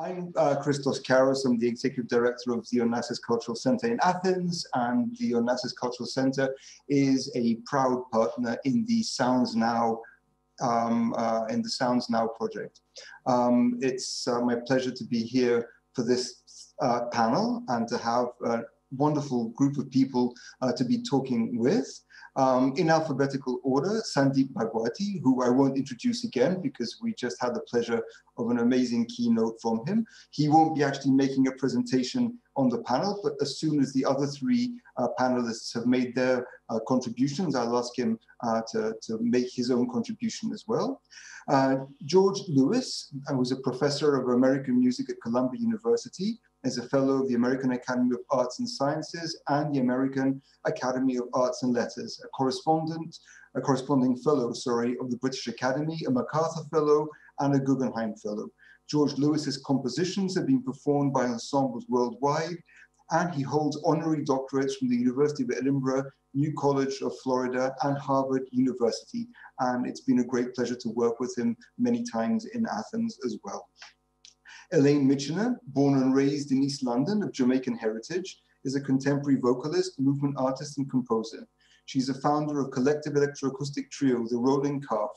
I'm Christos Carras. I'm the Executive Director of the Onassis Cultural Centre in Athens, and the Onassis Cultural Centre is a proud partner in the Sounds Now project. It's my pleasure to be here for this panel and to have a wonderful group of people to be talking with. In alphabetical order, Sandeep Bhagwati, who I won't introduce again because we just had the pleasure of an amazing keynote from him. He won't be actually making a presentation on the panel, but as soon as the other three panelists have made their contributions, I'll ask him to make his own contribution as well. George Lewis was a professor of American music at Columbia University, as a fellow of the American Academy of Arts and Sciences and the American Academy of Arts and Letters, a corresponding fellow, of the British Academy, a MacArthur Fellow, and a Guggenheim Fellow. George Lewis's compositions have been performed by ensembles worldwide, and he holds honorary doctorates from the University of Edinburgh, New College of Florida, and Harvard University. And it's been a great pleasure to work with him many times in Athens as well. Elaine Mitchener, born and raised in East London of Jamaican heritage, is a contemporary vocalist, movement artist, and composer. She's a founder of collective electroacoustic trio, The Rolling Calf.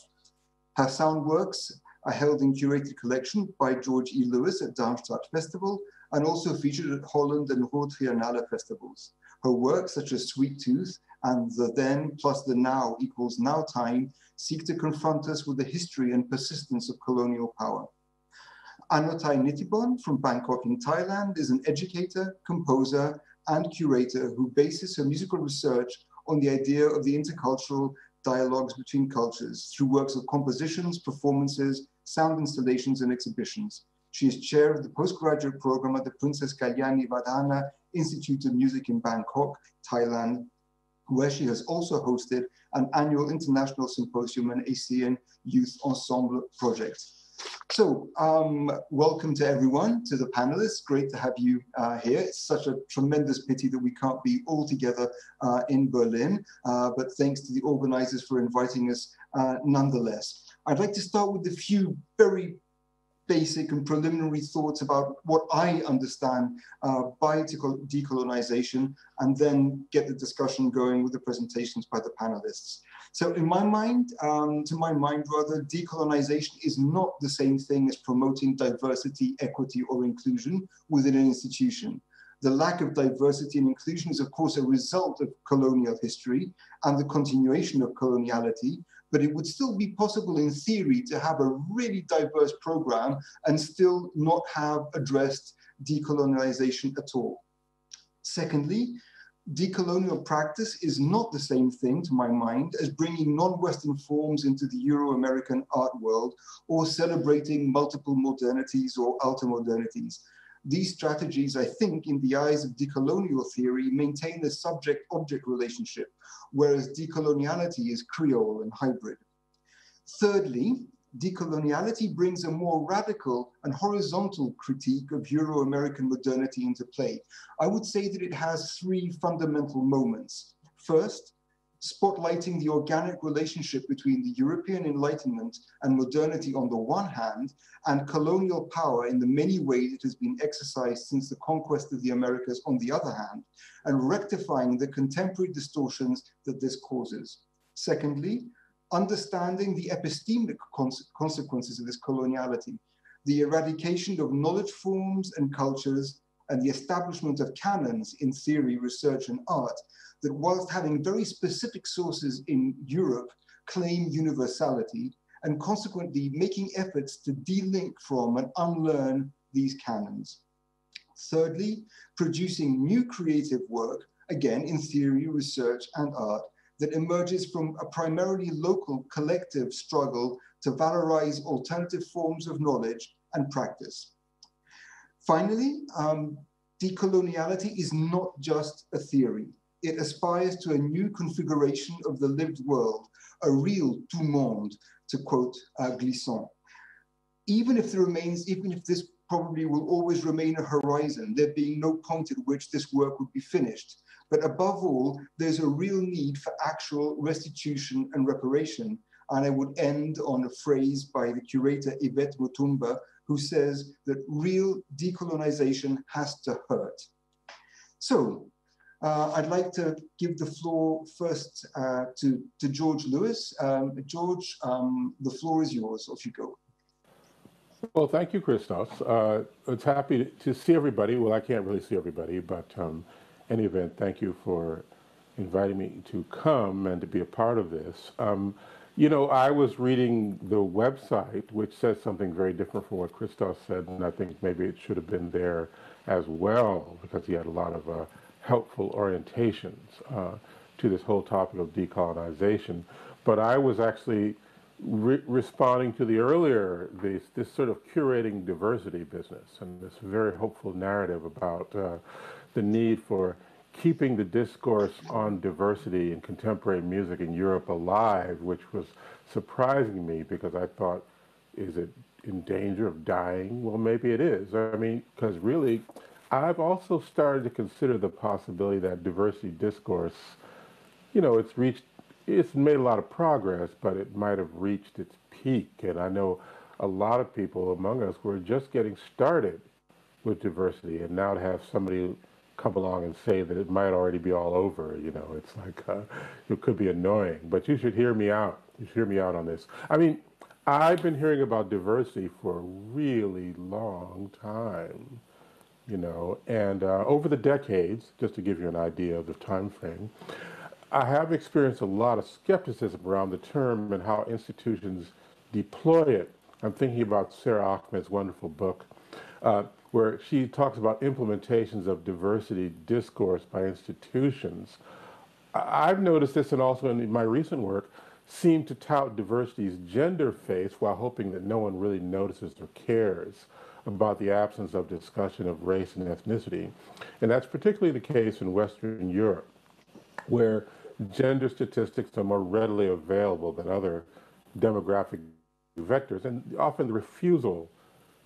Her sound works are held in curated collection by George E. Lewis at Darmstadt Festival and also featured at Holland and Rotria festivals. Her works, such as Sweet Tooth and The Then Plus The Now Equals Now Time, seek to confront us with the history and persistence of colonial power. Anothai Nitibhon from Bangkok in Thailand is an educator, composer, and curator who bases her musical research on the idea of the intercultural dialogues between cultures through works of compositions, performances, sound installations, and exhibitions. She is chair of the postgraduate program at the Princess Kalyani Vadhana Institute of Music in Bangkok, Thailand, where she has also hosted an annual international symposium and ASEAN Youth Ensemble project. So, welcome to everyone, to the panelists. Great to have you here. It's such a tremendous pity that we can't be all together in Berlin, but thanks to the organizers for inviting us nonetheless. I'd like to start with a few very basic and preliminary thoughts about what I understand by decolonization, and then get the discussion going with the presentations by the panelists. So in my mind, decolonization is not the same thing as promoting diversity, equity, or inclusion within an institution. The lack of diversity and inclusion is, of course, a result of colonial history and the continuation of coloniality, but it would still be possible in theory to have a really diverse program and still not have addressed decolonization at all. Secondly, decolonial practice is not the same thing, to my mind, as bringing non-Western forms into the Euro-American art world or celebrating multiple modernities or ultramodernities. These strategies, I think, in the eyes of decolonial theory, maintain a subject-object relationship, whereas decoloniality is Creole and hybrid. Thirdly, decoloniality brings a more radical and horizontal critique of Euro-American modernity into play. I would say that it has three fundamental moments. First, spotlighting the organic relationship between the European Enlightenment and modernity on the one hand, and colonial power in the many ways it has been exercised since the conquest of the Americas on the other hand, and rectifying the contemporary distortions that this causes. Secondly, understanding the epistemic consequences of this coloniality, the eradication of knowledge forms and cultures, and the establishment of canons in theory, research, and art, that whilst having very specific sources in Europe, claim universality, and consequently making efforts to delink from and unlearn these canons. Thirdly, producing new creative work, again in theory, research, and art, that emerges from a primarily local collective struggle to valorize alternative forms of knowledge and practice. Finally, decoloniality is not just a theory. It aspires to a new configuration of the lived world, a real tout monde, to quote Glissant. Even if this probably will always remain a horizon, there being no point at which this work would be finished. But above all, there's a real need for actual restitution and reparation. And I would end on a phrase by the curator Yvette Mutumba, who says that real decolonization has to hurt. So I'd like to give the floor first to George Lewis. George, the floor is yours, off you go. Well, thank you, Christos. It's happy to see everybody. Well, I can't really see everybody, but in any event, thank you for inviting me to come and to be a part of this. You know, I was reading the website, which says something very different from what Christos said, and I think maybe it should have been there as well, because he had a lot of helpful orientations to this whole topic of decolonization. But I was actually responding to the earlier, this sort of curating diversity business and this very hopeful narrative about the need for keeping the discourse on diversity in contemporary music in Europe alive, which was surprising me because I thought, is it in danger of dying? Well, maybe it is. I mean, because really, I've also started to consider the possibility that diversity discourse, you know, it's made a lot of progress, but it might have reached its peak. And I know a lot of people among us were just getting started with diversity, and now to have somebody come along and say that it might already be all over, you know, it's like, it could be annoying, but you should hear me out. You should hear me out on this. I mean, I've been hearing about diversity for a really long time, you know, and over the decades, just to give you an idea of the time frame, I have experienced a lot of skepticism around the term and how institutions deploy it. I'm thinking about Sarah Ahmed's wonderful book, where she talks about implementations of diversity discourse by institutions. I've noticed this, and also in my recent work, seem to tout diversity's gender face while hoping that no one really notices or cares about the absence of discussion of race and ethnicity. And that's particularly the case in Western Europe, where gender statistics are more readily available than other demographic vectors, and often the refusal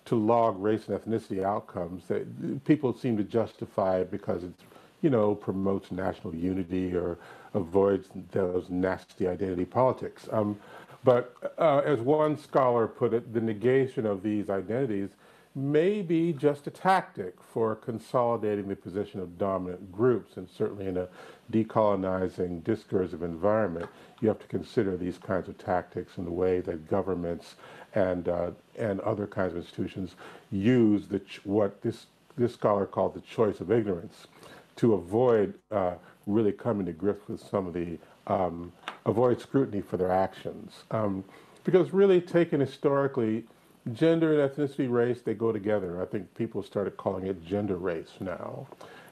to log race and ethnicity outcomes, that people seem to justify it because it, you know, promotes national unity or avoids those nasty identity politics. But as one scholar put it, the negation of these identities may be just a tactic for consolidating the position of dominant groups, and certainly in a decolonizing discursive environment, you have to consider these kinds of tactics and the way that governments and other kinds of institutions use the what this scholar called the choice of ignorance to avoid really coming to grips with some of the, avoid scrutiny for their actions. Because really taken historically, gender and ethnicity, race, they go together. I think people started calling it gender race now.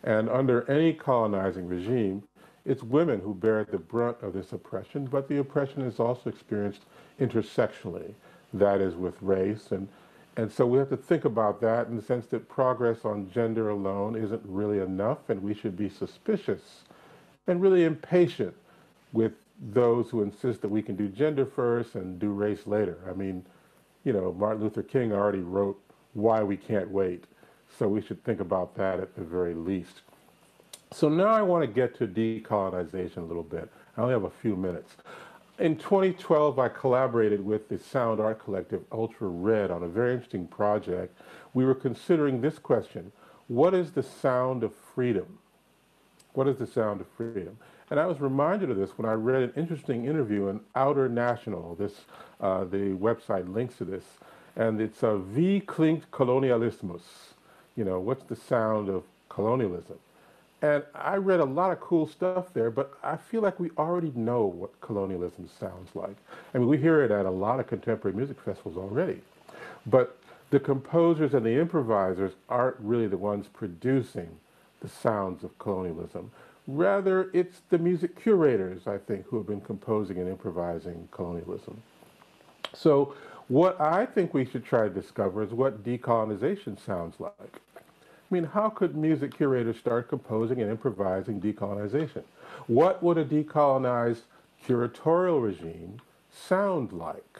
And under any colonizing regime, it's women who bear the brunt of this oppression, but the oppression is also experienced intersectionally. That is with race, and so we have to think about that in the sense that progress on gender alone isn't really enough, and we should be suspicious and really impatient with those who insist that we can do gender first and do race later. I mean, you know, Martin Luther King already wrote Why We Can't Wait, so we should think about that at the very least. So now I want to get to decolonization a little bit. I only have a few minutes. In 2012, I collaborated with the sound art collective Ultra Red on a very interesting project. We were considering this question: what is the sound of freedom? What is the sound of freedom? And I was reminded of this when I read an interesting interview in Outer National. This, the website links to this, and it's a Wie klingt Kolonialismus? You know, what's the sound of colonialism? And I read a lot of cool stuff there, but I feel like we already know what colonialism sounds like. I mean, we hear it at a lot of contemporary music festivals already. But the composers and the improvisers aren't really the ones producing the sounds of colonialism. Rather, it's the music curators, I think, who have been composing and improvising colonialism. So what I think we should try to discover is what decolonization sounds like. I mean, how could music curators start composing and improvising decolonization? What would a decolonized curatorial regime sound like?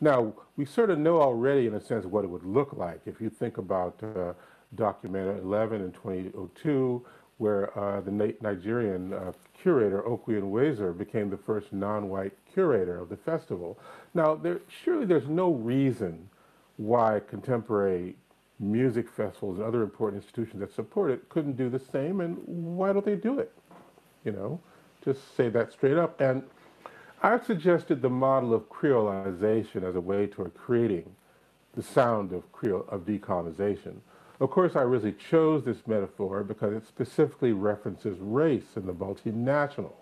Now, we sort of know already, in a sense, what it would look like. If you think about Documenta 11 in 2002, where the Nigerian curator, Okwi Nweser, became the first non-white curator of the festival. Now, surely there's no reason why contemporary music festivals and other important institutions that support it couldn't do the same, and why don't they do it? You know, just say that straight up. And I've suggested the model of creolization as a way toward creating the sound of Creole, of decolonization. Of course, I really chose this metaphor because it specifically references race in the multinational.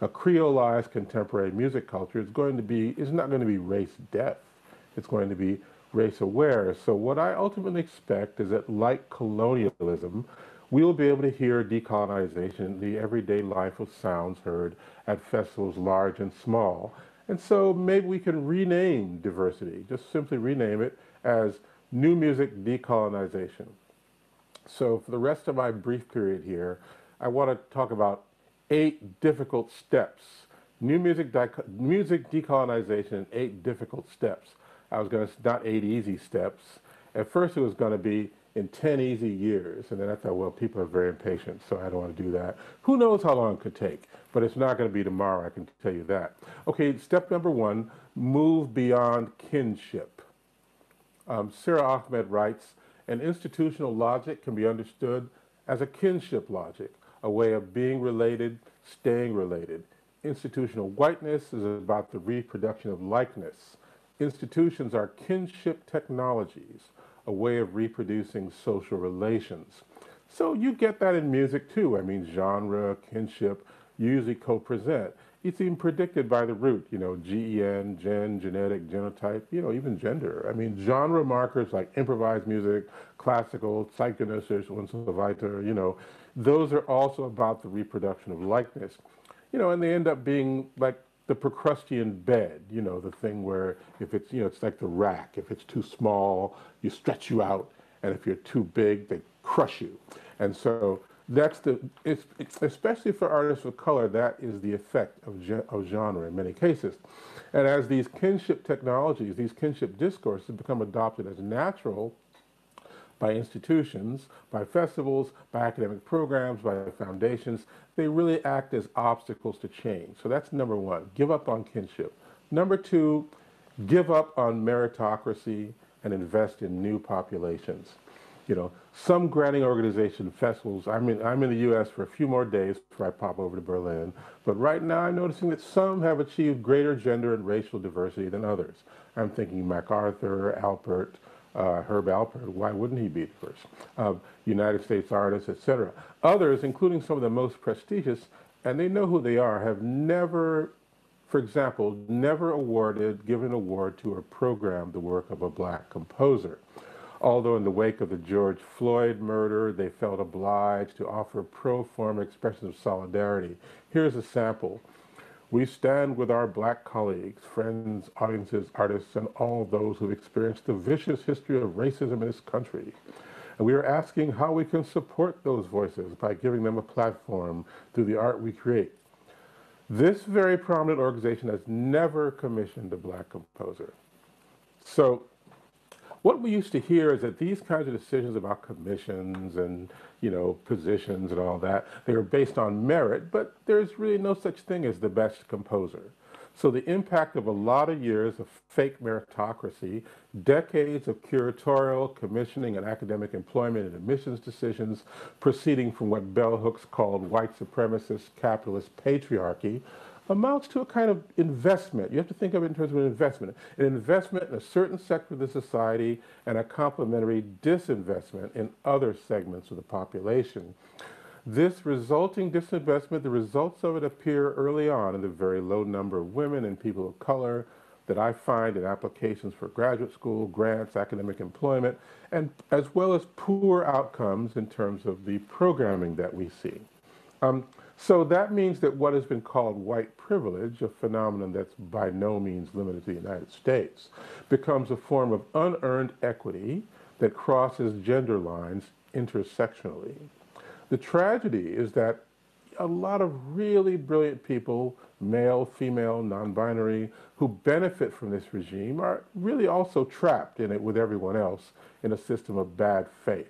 A creolized contemporary music culture is going to be, is not going to be race deaf. It's going to be race aware. So what I ultimately expect is that, like colonialism, we will be able to hear decolonization in the everyday life of sounds heard at festivals large and small. And so maybe we can rename diversity, just simply rename it as New Music Decolonization. So for the rest of my brief period here, I want to talk about 8 difficult steps. New music decolonization in 8 difficult steps. I was going to, not 8 easy steps. At first it was going to be in 10 easy years, and then I thought, well, people are very impatient, so I don't want to do that. Who knows how long it could take, but it's not going to be tomorrow, I can tell you that. Okay, step number 1, move beyond kinship. Sarah Ahmed writes, an institutional logic can be understood as a kinship logic, a way of being related, staying related. Institutional whiteness is about the reproduction of likeness. Institutions are kinship technologies, a way of reproducing social relations. So you get that in music too. I mean, genre, kinship, usually co-present. It's even predicted by the root, you know, gen, genetic, genotype, you know, even gender. I mean, genre markers like improvised music, classical, zeitgenössisch, und so weiter, you know, those are also about the reproduction of likeness. You know, and they end up being like the Procrustean bed, you know, the thing where if it's, you know, it's like the rack. If it's too small, you stretch you out, and if you're too big, they crush you. And so that's the, it's especially for artists of color, that is the effect of genre in many cases. And as these kinship technologies, these kinship discourses become adopted as natural by institutions, by festivals, by academic programs, by foundations, they really act as obstacles to change. So that's number 1, give up on kinship. Number 2, give up on meritocracy and invest in new populations. You know, some granting organization festivals, I'm in the U.S. for a few more days before I pop over to Berlin, but right now I'm noticing that some have achieved greater gender and racial diversity than others. I'm thinking MacArthur, Alpert, Herb Alpert, why wouldn't he be the first? United States artists, etc. Others, including some of the most prestigious, and they know who they are, have never, for example, never awarded, given an award to or programmed the work of a black composer. Although in the wake of the George Floyd murder, they felt obliged to offer pro forma expressions of solidarity. Here's a sample. We stand with our black colleagues, friends, audiences, artists, and all those who've experienced the vicious history of racism in this country. And we are asking how we can support those voices by giving them a platform through the art we create. This very prominent organization has never commissioned a black composer. So what we used to hear is that these kinds of decisions about commissions and, you know, positions and all that, they were based on merit, but there's really no such thing as the best composer. So the impact of a lot of years of fake meritocracy, decades of curatorial, commissioning, and academic employment and admissions decisions proceeding from what bell hooks called white supremacist capitalist patriarchy, amounts to a kind of investment. You have to think of it in terms of an investment in a certain sector of the society and a complementary disinvestment in other segments of the population. This resulting disinvestment, the results of it appear early on in the very low number of women and people of color that I find in applications for graduate school, grants, academic employment, and as well as poor outcomes in terms of the programming that we see. So that means that what has been called white privilege, a phenomenon that's by no means limited to the United States, becomes a form of unearned equity that crosses gender lines intersectionally. The tragedy is that a lot of really brilliant people, male, female, non-binary, who benefit from this regime are really also trapped in it with everyone else in a system of bad faith.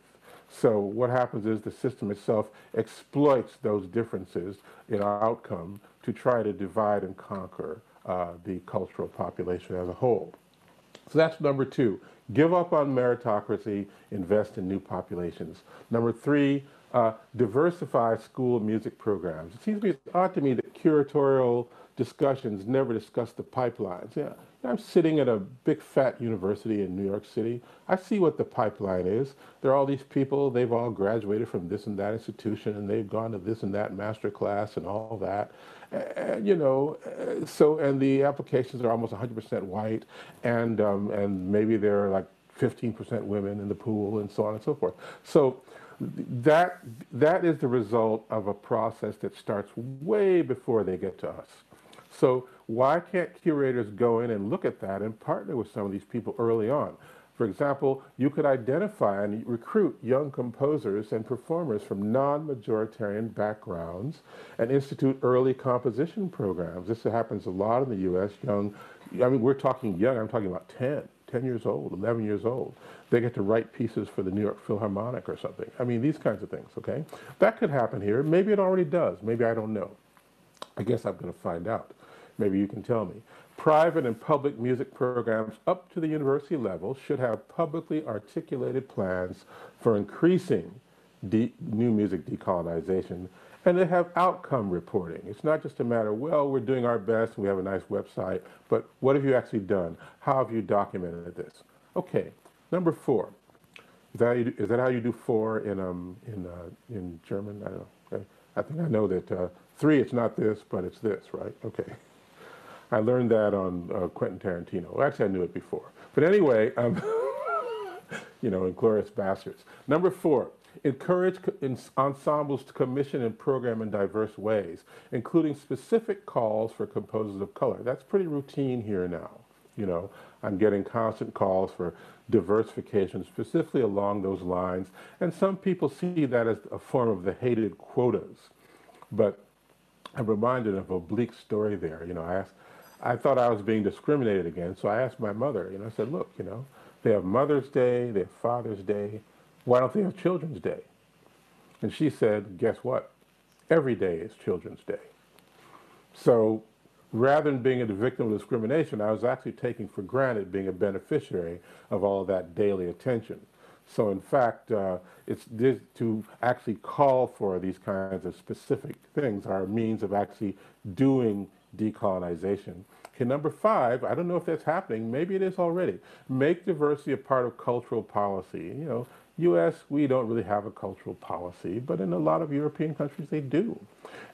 So what happens is the system itself exploits those differences in outcome to try to divide and conquer the cultural population as a whole. So that's number two. Give up on meritocracy, invest in new populations. Number three, diversify school music programs. It seems to me, it's odd to me that curatorial discussions never discuss the pipelines. Yeah, I'm sitting at a big fat university in New York City. I see what the pipeline is. There are all these people, they've all graduated from this and that institution, and they've gone to this and that master class and all that. You know, so, and the applications are almost 100% white, and maybe there are like 15% women in the pool, and so on and so forth. So that is the result of a process that starts way before they get to us. So why can't curators go in and look at that and partner with some of these people early on? For example, you could identify and recruit young composers and performers from non-majoritarian backgrounds and institute early composition programs. This happens a lot in the U.S. Young, I mean, we're talking young, I'm talking about 10 years old, 11 years old. They get to write pieces for the New York Philharmonic or something. I mean, these kinds of things, okay? That could happen here. Maybe it already does. Maybe I don't know. I guess I'm going to find out. Maybe you can tell me. Private and public music programs up to the university level should have publicly articulated plans for increasing new music decolonization, and they have outcome reporting. It's not just a matter, well, we're doing our best, and we have a nice website, but what have you actually done? How have you documented this? Okay, number four. Is that how you do four in German? I don't know. Okay. I think I know that three, it's not this, but it's this, right? Okay. I learned that on Quentin Tarantino. Well, actually, I knew it before. But anyway, you know, Inglourious Bastards. Number four, encourage ensembles to commission and program in diverse ways, including specific calls for composers of color. That's pretty routine here now. You know, I'm getting constant calls for diversification, specifically along those lines. And some people see that as a form of the hated quotas. But I'm reminded of a bleak story there. You know, I thought I was being discriminated against, so I asked my mother, you know, I said, look, you know, they have Mother's Day, they have Father's Day, why don't they have Children's Day? And she said, guess what? Every day is Children's Day. So rather than being a victim of discrimination, I was actually taking for granted being a beneficiary of all of that daily attention. So in fact, it's this, to actually call for these kinds of specific things are a means of actually doing decolonization. Okay, number five, I don't know if that's happening, maybe it is already. Make diversity a part of cultural policy. You know, U.S., we don't really have a cultural policy, but in a lot of European countries they do.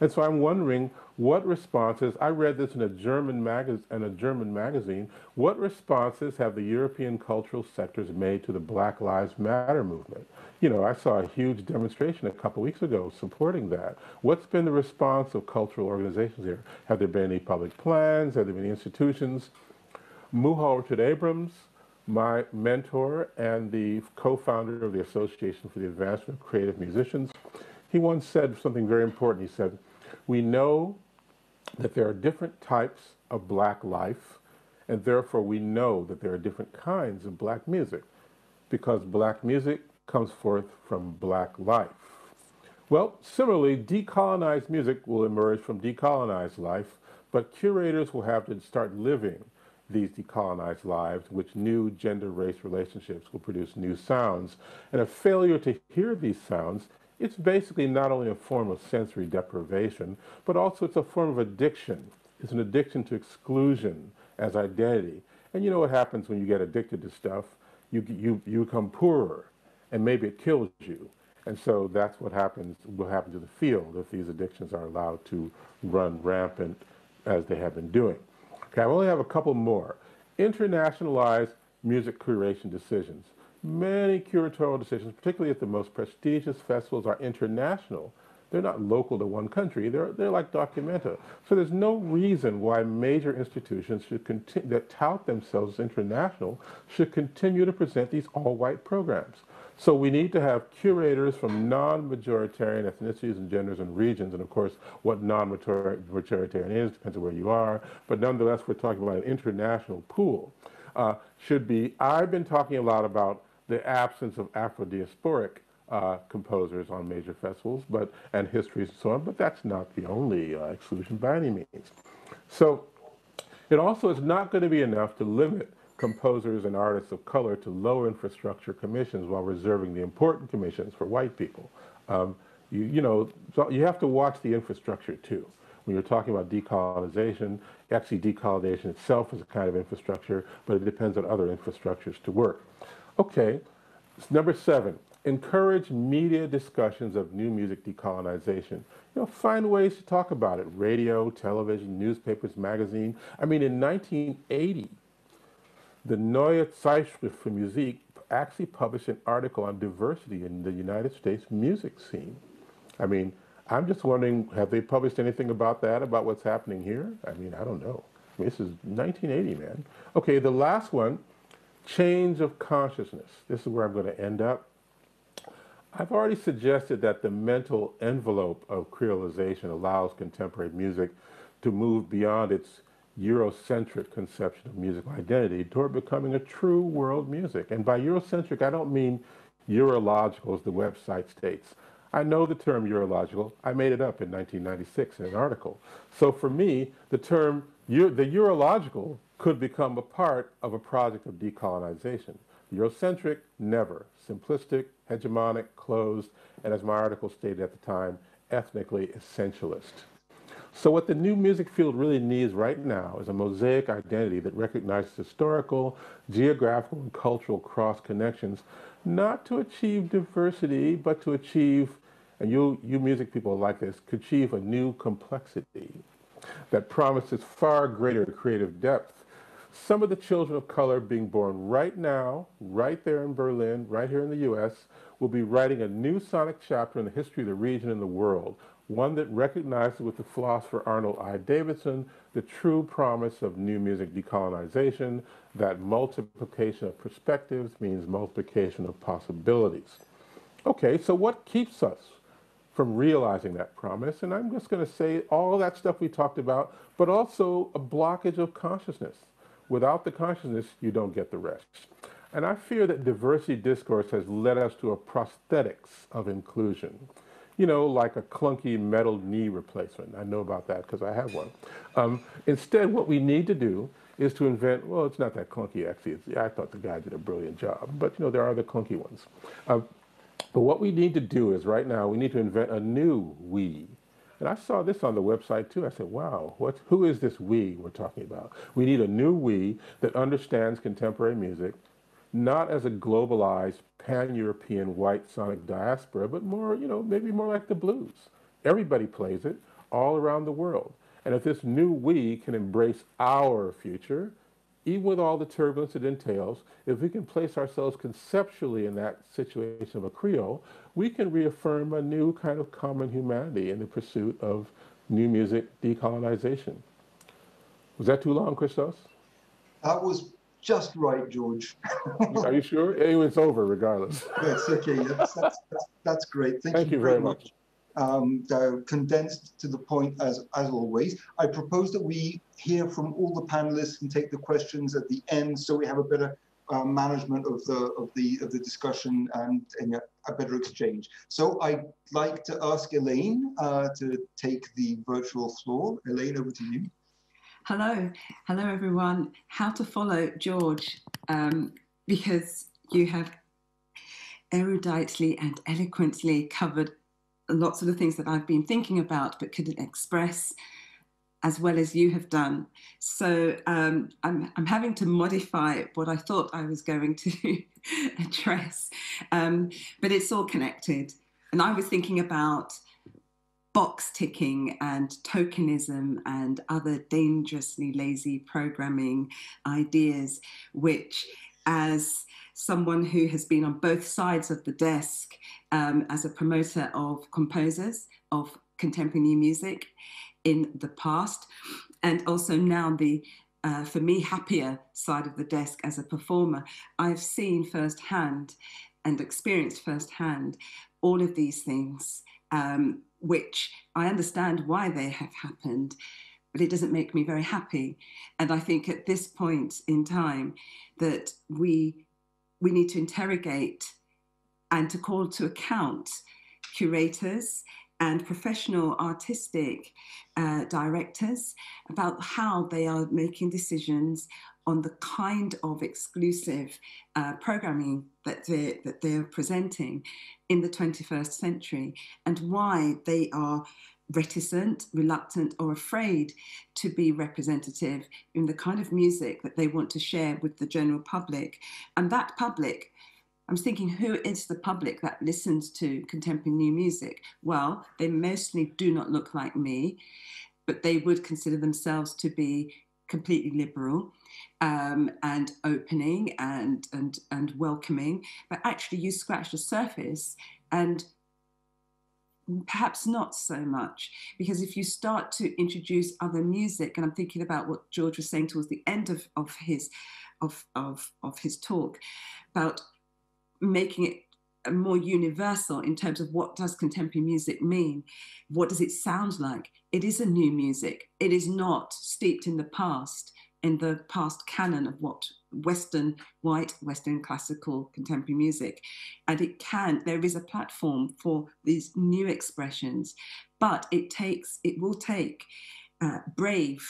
And so I'm wondering what responses, I read this in a German magazine, what responses have the European cultural sectors made to the Black Lives Matter movement? You know, I saw a huge demonstration a couple weeks ago supporting that. What's been the response of cultural organizations here? Have there been any public plans? Have there been any institutions? Muha Richard Abrams, my mentor and the co-founder of the Association for the Advancement of Creative Musicians, he once said something very important. He said, we know that there are different types of black life, and therefore we know that there are different kinds of black music, because black music comes forth from black life. Well, similarly, decolonized music will emerge from decolonized life, but curators will have to start living these decolonized lives, which new gender-race relationships will produce new sounds. And a failure to hear these sounds, it's basically not only a form of sensory deprivation, but also it's a form of addiction. It's an addiction to exclusion as identity. And you know what happens when you get addicted to stuff? You become poorer, and maybe it kills you. And so that's what happens, will happen to the field if these addictions are allowed to run rampant as they have been doing. Okay, I only have a couple more. Internationalize music curation decisions. Many curatorial decisions, particularly at the most prestigious festivals, are international. They're not local to one country. They're like documenta. So there's no reason why major institutions should that tout themselves as international should continue to present these all-white programs. So we need to have curators from non-majoritarian ethnicities and genders and regions, and of course, what non-majoritarian is depends on where you are, but nonetheless, we're talking about an international pool. Should be, I've been talking a lot about the absence of Afro-diasporic composers on major festivals, but, and histories and so on, but that's not the only exclusion by any means. So it also is not going to be enough to limit composers and artists of color to low infrastructure commissions while reserving the important commissions for white people. So you have to watch the infrastructure too. When you're talking about decolonization, actually decolonization itself is a kind of infrastructure, but it depends on other infrastructures to work. Okay, number 7, encourage media discussions of new music decolonization. You know, find ways to talk about it, radio, television, newspapers, magazine. I mean, in 1980, the Neue Zeitschrift für Musik actually published an article on diversity in the United States music scene. I mean, I'm just wondering, have they published anything about that, about what's happening here? I mean, I don't know. I mean, this is 1980, man. Okay, the last one, change of consciousness. This is where I'm going to end up. I've already suggested that the mental envelope of creolization allows contemporary music to move beyond its Eurocentric conception of musical identity toward becoming a true world music. And by Eurocentric, I don't mean Eurological, as the website states. I know the term Eurological. I made it up in 1996 in an article. So for me, the term, the Eurological could become a part of a project of decolonization. Eurocentric, never. Simplistic, hegemonic, closed, and as my article stated at the time, ethnically essentialist. So what the new music field really needs right now is a mosaic identity that recognizes historical, geographical, and cultural cross-connections, not to achieve diversity, but to achieve, and you music people like this, to achieve a new complexity that promises far greater creative depth. Some of the children of color being born right now, right there in Berlin, right here in the U.S., will be writing a new sonic chapter in the history of the region and the world, one that recognizes with the philosopher Arnold I. Davidson the true promise of new music decolonization, that multiplication of perspectives means multiplication of possibilities. Okay, so what keeps us from realizing that promise? And I'm just going to say all that stuff we talked about, but also a blockage of consciousness. Without the consciousness, you don't get the rest. And I fear that diversity discourse has led us to a prosthetics of inclusion, you know, like a clunky metal knee replacement. I know about that because I have one. Instead, what we need to do is to invent, well, it's not that clunky, actually. I thought the guy did a brilliant job, but, you know, there are the clunky ones. But what we need to do is right now, we need to invent a new we. And I saw this on the website too. I said, wow, who is this we we're talking about? We need a new we that understands contemporary music, not as a globalized pan-European white sonic diaspora, but more, you know, maybe more like the blues. Everybody plays it all around the world. And if this new we can embrace our future, even with all the turbulence it entails, if we can place ourselves conceptually in that situation of a Creole, we can reaffirm a new kind of common humanity in the pursuit of new music decolonization. Was that too long, Christos? That was just right, George. Are you sure? Anyway, it's over regardless. Yes, okay. That's great. Thank you very much. Condensed to the point as always. I propose that we hear from all the panelists and take the questions at the end, so we have a better management of the discussion and a better exchange. So I'd like to ask Elaine to take the virtual floor. Elaine, over to you. Hello everyone. How to follow George, because you have eruditely and eloquently covered lots of the things that I've been thinking about but couldn't express as well as you have done. So I'm having to modify what I thought I was going to address, but it's all connected. And I was thinking about box ticking and tokenism and other dangerously lazy programming ideas, which, as someone who has been on both sides of the desk, as a promoter of composers of contemporary new music in the past, and also now the, for me, happier side of the desk as a performer, I've seen firsthand and experienced firsthand all of these things, which I understand why they have happened, but it doesn't make me very happy. And I think at this point in time that we need to interrogate and to call to account curators and professional artistic directors about how they are making decisions on the kind of exclusive programming that they're presenting in the 21st century, and why they are reticent, reluctant, or afraid to be representative in the kind of music that they want to share with the general public. And that public, I'm thinking, who is the public that listens to contemporary new music? Well, they mostly do not look like me, but they would consider themselves to be completely liberal and opening and welcoming. But actually, you scratch the surface, and perhaps not so much, because if you start to introduce other music, and I'm thinking about what George was saying towards the end of his talk about making it more universal in terms of what does contemporary music mean, what does it sound like? It is a new music. It is not steeped in the past canon of what Western, white, Western classical contemporary music. And it can, there is a platform for these new expressions, but it will take brave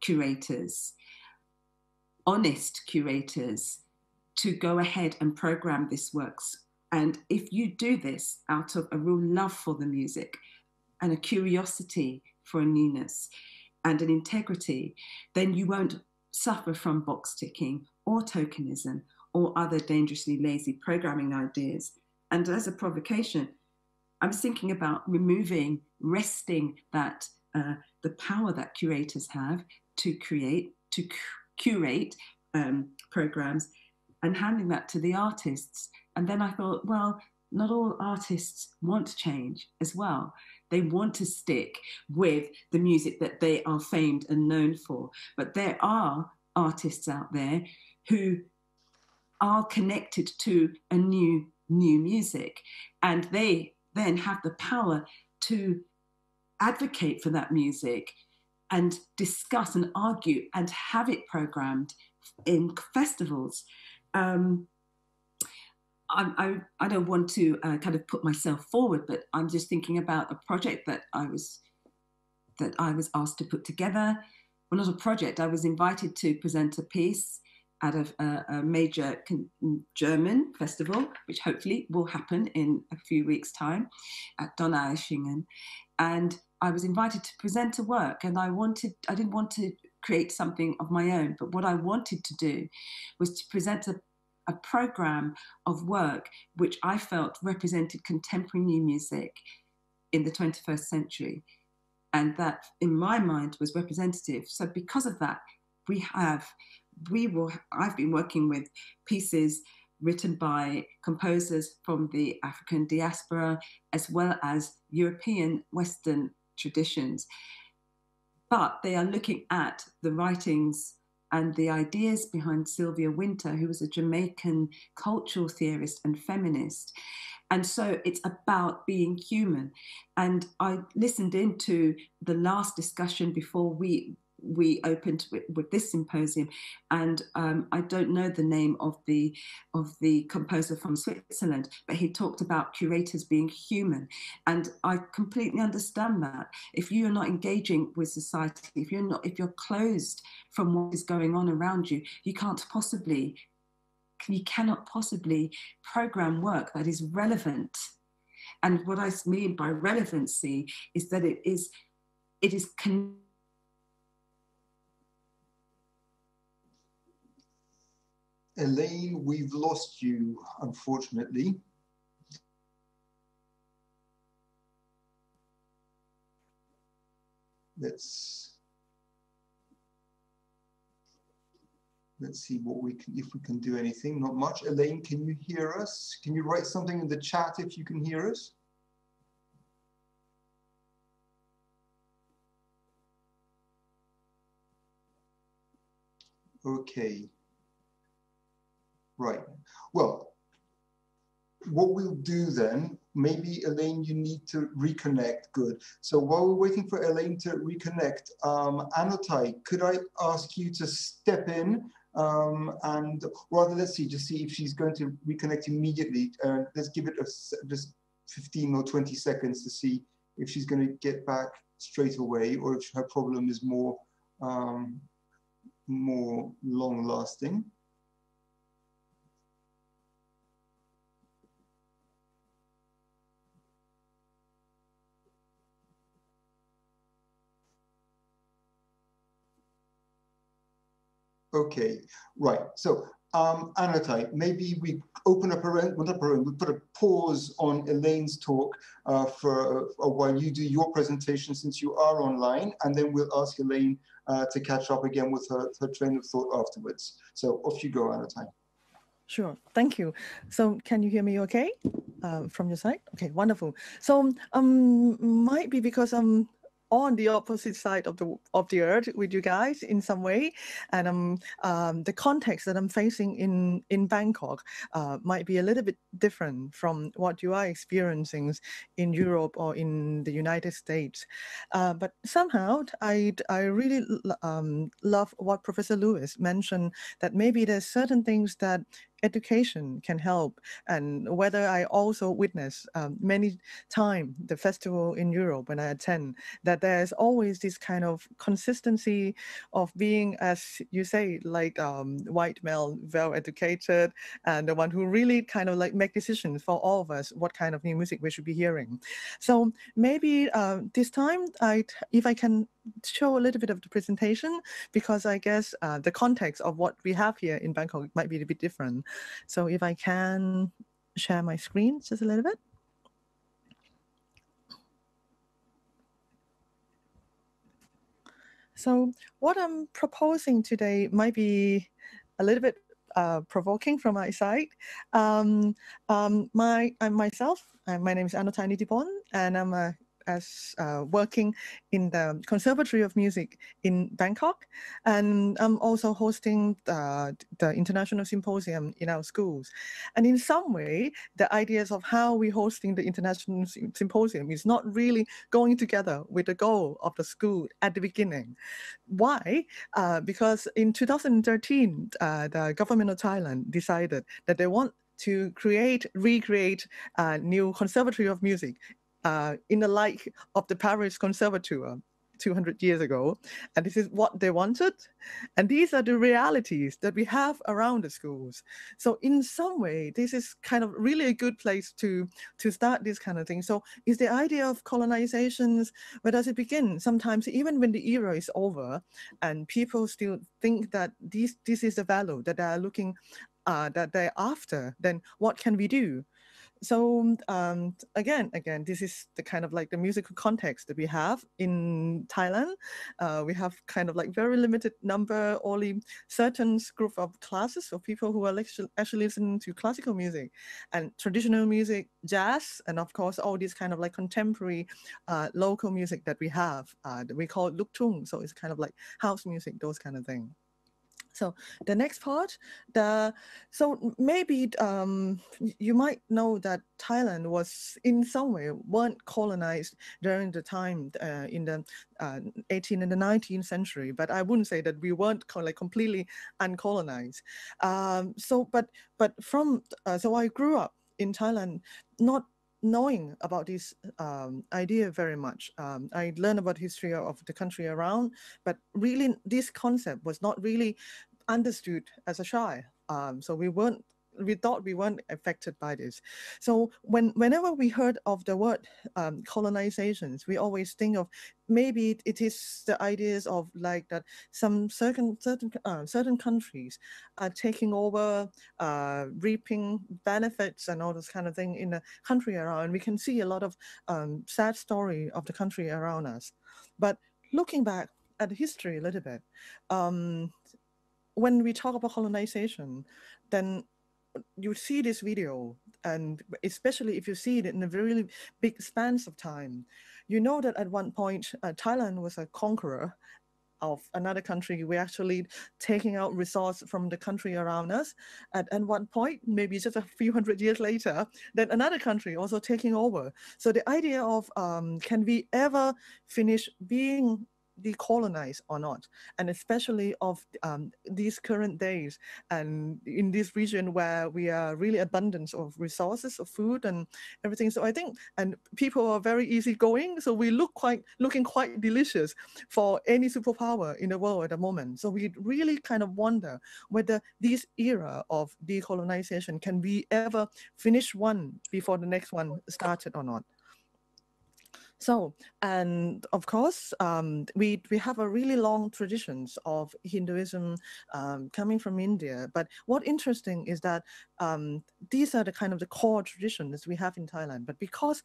curators, honest curators, to go ahead and program this works. And if you do this out of a real love for the music and a curiosity for a newness and an integrity, then you won't suffer from box ticking or tokenism or other dangerously lazy programming ideas. And as a provocation, I'm thinking about removing, wresting that, the power that curators have to create, to curate programs, and handing that to the artists. And then I thought, well, not all artists want change as well. They want to stick with the music that they are famed and known for. But there are artists out there who are connected to a new music, and they then have the power to advocate for that music and discuss and argue and have it programmed in festivals. I don't want to kind of put myself forward, but I'm just thinking about a project that I was asked to put together. Well, not a project. I was invited to present a piece at a major German festival, which hopefully will happen in a few weeks' time, at Donaueschingen. And I was invited to present a work, and I didn't want to create something of my own, but what I wanted to do was to present a program of work which I felt represented contemporary new music in the 21st century, and that in my mind was representative. So because of that, I've been working with pieces written by composers from the African diaspora as well as European Western traditions, but they are looking at the writings and the ideas behind Sylvia Winter, who was a Jamaican cultural theorist and feminist. And so it's about being human. And I listened into the last discussion before we opened with this symposium, and I don't know the name of the composer from Switzerland, but he talked about curators being human, and I completely understand that. If you're not engaging with society, if you're closed from what is going on around you, you cannot possibly program work that is relevant. And what I mean by relevancy is that it is connected. Elaine, we've lost you, unfortunately. Let's see what we can, if we can do anything. Not much. Elaine, can you hear us? Can you write something in the chat if you can hear us? Okay. Right. Well, what we'll do then, maybe Elaine, you need to reconnect. Good. So while we're waiting for Elaine to reconnect, Anothai, could I ask you to step in and rather, just see if she's going to reconnect immediately. Let's give it just 15 or 20 seconds to see if she's going to get back straight away, or if her problem is more more long-lasting. Okay, right. So, Anothai, maybe we open up we put a pause on Elaine's talk for while you do your presentation, since you are online, and then we'll ask Elaine to catch up again with her train of thought afterwards. So off you go, Anothai. Sure, thank you. So can you hear me okay from your side? Okay, wonderful. So might be because I'm on the opposite side of the earth with you guys in some way, and the context that I'm facing in Bangkok might be a little bit different from what you are experiencing in Europe or in the United States. But somehow, I really love what Professor Lewis mentioned, that maybe there's certain things that education can help, and whether I also witness many times the festival in Europe when I attend, that there's always this kind of consistency of being, as you say, like white male, well-educated, and the one who really kind of like make decisions for all of us what kind of new music we should be hearing. So maybe this time, if I can show a little bit of the presentation, because I guess the context of what we have here in Bangkok might be a bit different. So if I can share my screen just a little bit. So what I'm proposing today might be a little bit provoking from my side. My name is Anothai Nitibhon, and I'm a working in the Conservatory of Music in Bangkok. And I'm also hosting the International Symposium in our schools. And in some way, the ideas of how we're hosting the International Symposium is not really going together with the goal of the school at the beginning. Why? Because in 2013, the government of Thailand decided that they want to recreate a new Conservatory of Music in the like of the Paris Conservatoire 200 years ago. And this is what they wanted. And these are the realities that we have around the schools. So in some way, this is kind of really a good place to start this kind of thing. So is the idea of colonizations, where does it begin? Sometimes even when the era is over and people still think that this is the value that they are looking, that they're after, then what can we do? So again, this is the kind of like the musical context that we have in Thailand. We have kind of like very limited number, only certain group of classes for people who are actually listening to classical music and traditional music, jazz, and of course all these kind of like contemporary local music that we have that we call luk tung. So it's kind of like house music, those kind of things. So the next part, so maybe you might know that Thailand was in some way weren't colonized during the time in the 18th and the 19th century, but I wouldn't say that we weren't like completely uncolonized. So I grew up in Thailand not knowing about this idea very much. I learned about history of the country around, but really this concept was not really understood as a child. So we thought we weren't affected by this. So whenever we heard of the word colonizations, we always think of maybe it is the ideas of like that some certain countries are taking over, reaping benefits and all this kind of thing in the country around. And we can see a lot of sad story of the country around us. But looking back at history a little bit, when we talk about colonization, then you see this video, and especially if you see it in a very big span of time, you know that at one point Thailand was a conqueror of another country. We're actually taking out resources from the country around us. At one point, maybe just a few hundred years later, then another country also taking over. So the idea of can we ever finish being decolonized or not, and especially of these current days and in this region where we are really abundant of resources, of food and everything. So I think, and people are very easygoing, so we look looking quite delicious for any superpower in the world at the moment. So we really kind of wonder whether this era of decolonization, can we ever finish one before the next one started or not? So, and of course, we have a really long traditions of Hinduism coming from India. But what interesting is that these are the kind of the core traditions we have in Thailand. But because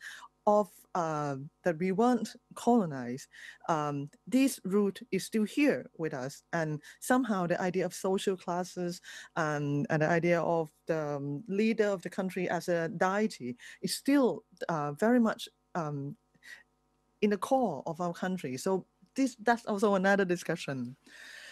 of that we weren't colonized, this root is still here with us. And somehow the idea of social classes and the idea of the leader of the country as a deity is still very much in the core of our country. So that's also another discussion.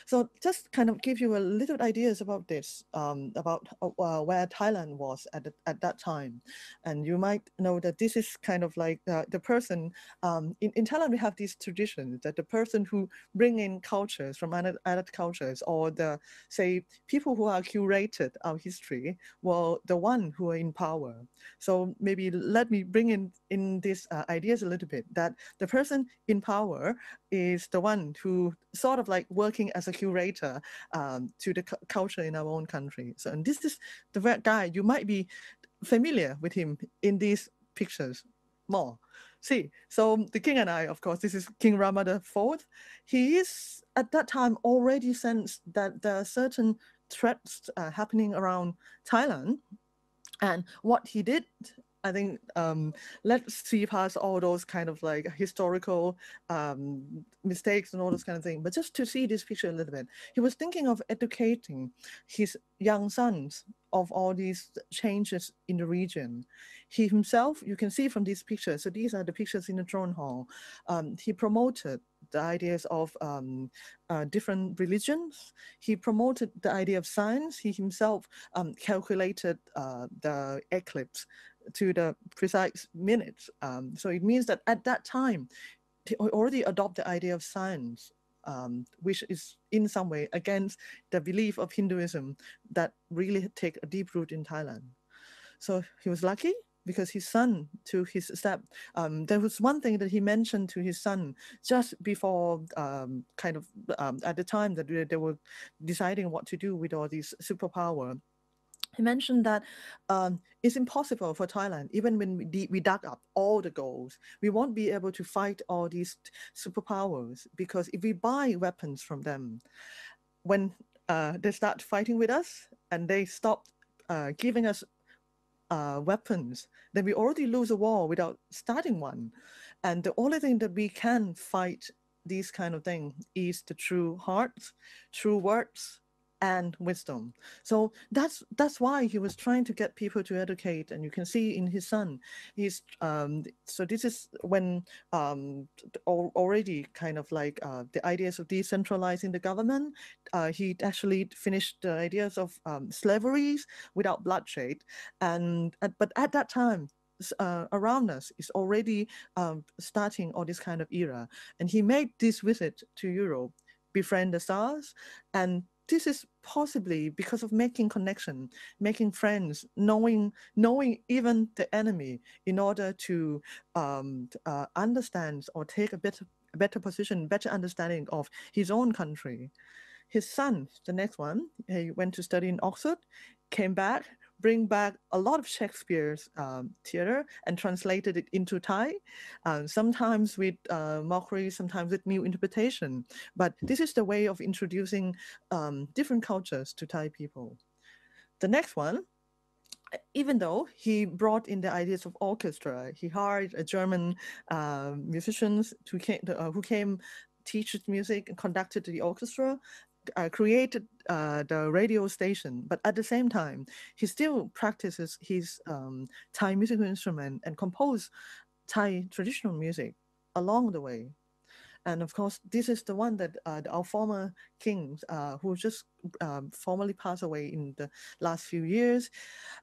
So just kind of give you a little ideas about this, about where Thailand was at that time. And you might know that this is kind of like the person, in Thailand we have these traditions that the person who bring in cultures from other cultures, or the, say, people who are curated our history, were the one who are in power. So maybe let me bring in these ideas a little bit, that the person in power is the one who sort of like working as a curator to the culture in our own country. So, and this is the guy, you might be familiar with him in these pictures more. See, so the king and I, of course, this is King Rama IV. He is at that time already sensed that there are certain threats happening around Thailand. And what he did, I think, let's see past all those kind of like historical mistakes and all those kind of things, but just to see this picture a little bit, he was thinking of educating his young sons of all these changes in the region. He himself, you can see from these pictures, so these are the pictures in the throne hall, he promoted the ideas of different religions. He promoted the idea of science. He himself calculated the eclipse to the precise minutes. So it means that at that time, they already adopt the idea of science, which is in some way against the belief of Hinduism that really take a deep root in Thailand. So he was lucky because his son took his step. There was one thing that he mentioned to his son just before kind of at the time that they were deciding what to do with all these superpower. He mentioned that it's impossible for Thailand, even when we dug up all the goals, we won't be able to fight all these superpowers, because if we buy weapons from them, when they start fighting with us and they stop giving us weapons, then we already lose a war without starting one. And the only thing that we can fight these kind of thing is the true heart, true words, and wisdom. So that's why he was trying to get people to educate. And you can see in his son, he's so this is when already kind of like the ideas of decentralizing the government. He actually finished the ideas of slaveries without bloodshed. And but at that time, around us is already starting all this kind of era. And he made this visit to Europe, befriend the stars, and this is possibly because of making connection, making friends, knowing even the enemy, in order to understand or take a better position, better understanding of his own country. His son, the next one, he went to study in Oxford, came back, bring back a lot of Shakespeare's theater and translated it into Thai, sometimes with mockery, sometimes with new interpretation. But this is the way of introducing different cultures to Thai people. The next one, even though he brought in the ideas of orchestra, he hired a German musicians who came teaches music and conducted the orchestra, created the radio station. But at the same time, he still practices his Thai musical instrument and compose Thai traditional music along the way. And of course, this is the one that our former kings who just formally passed away in the last few years.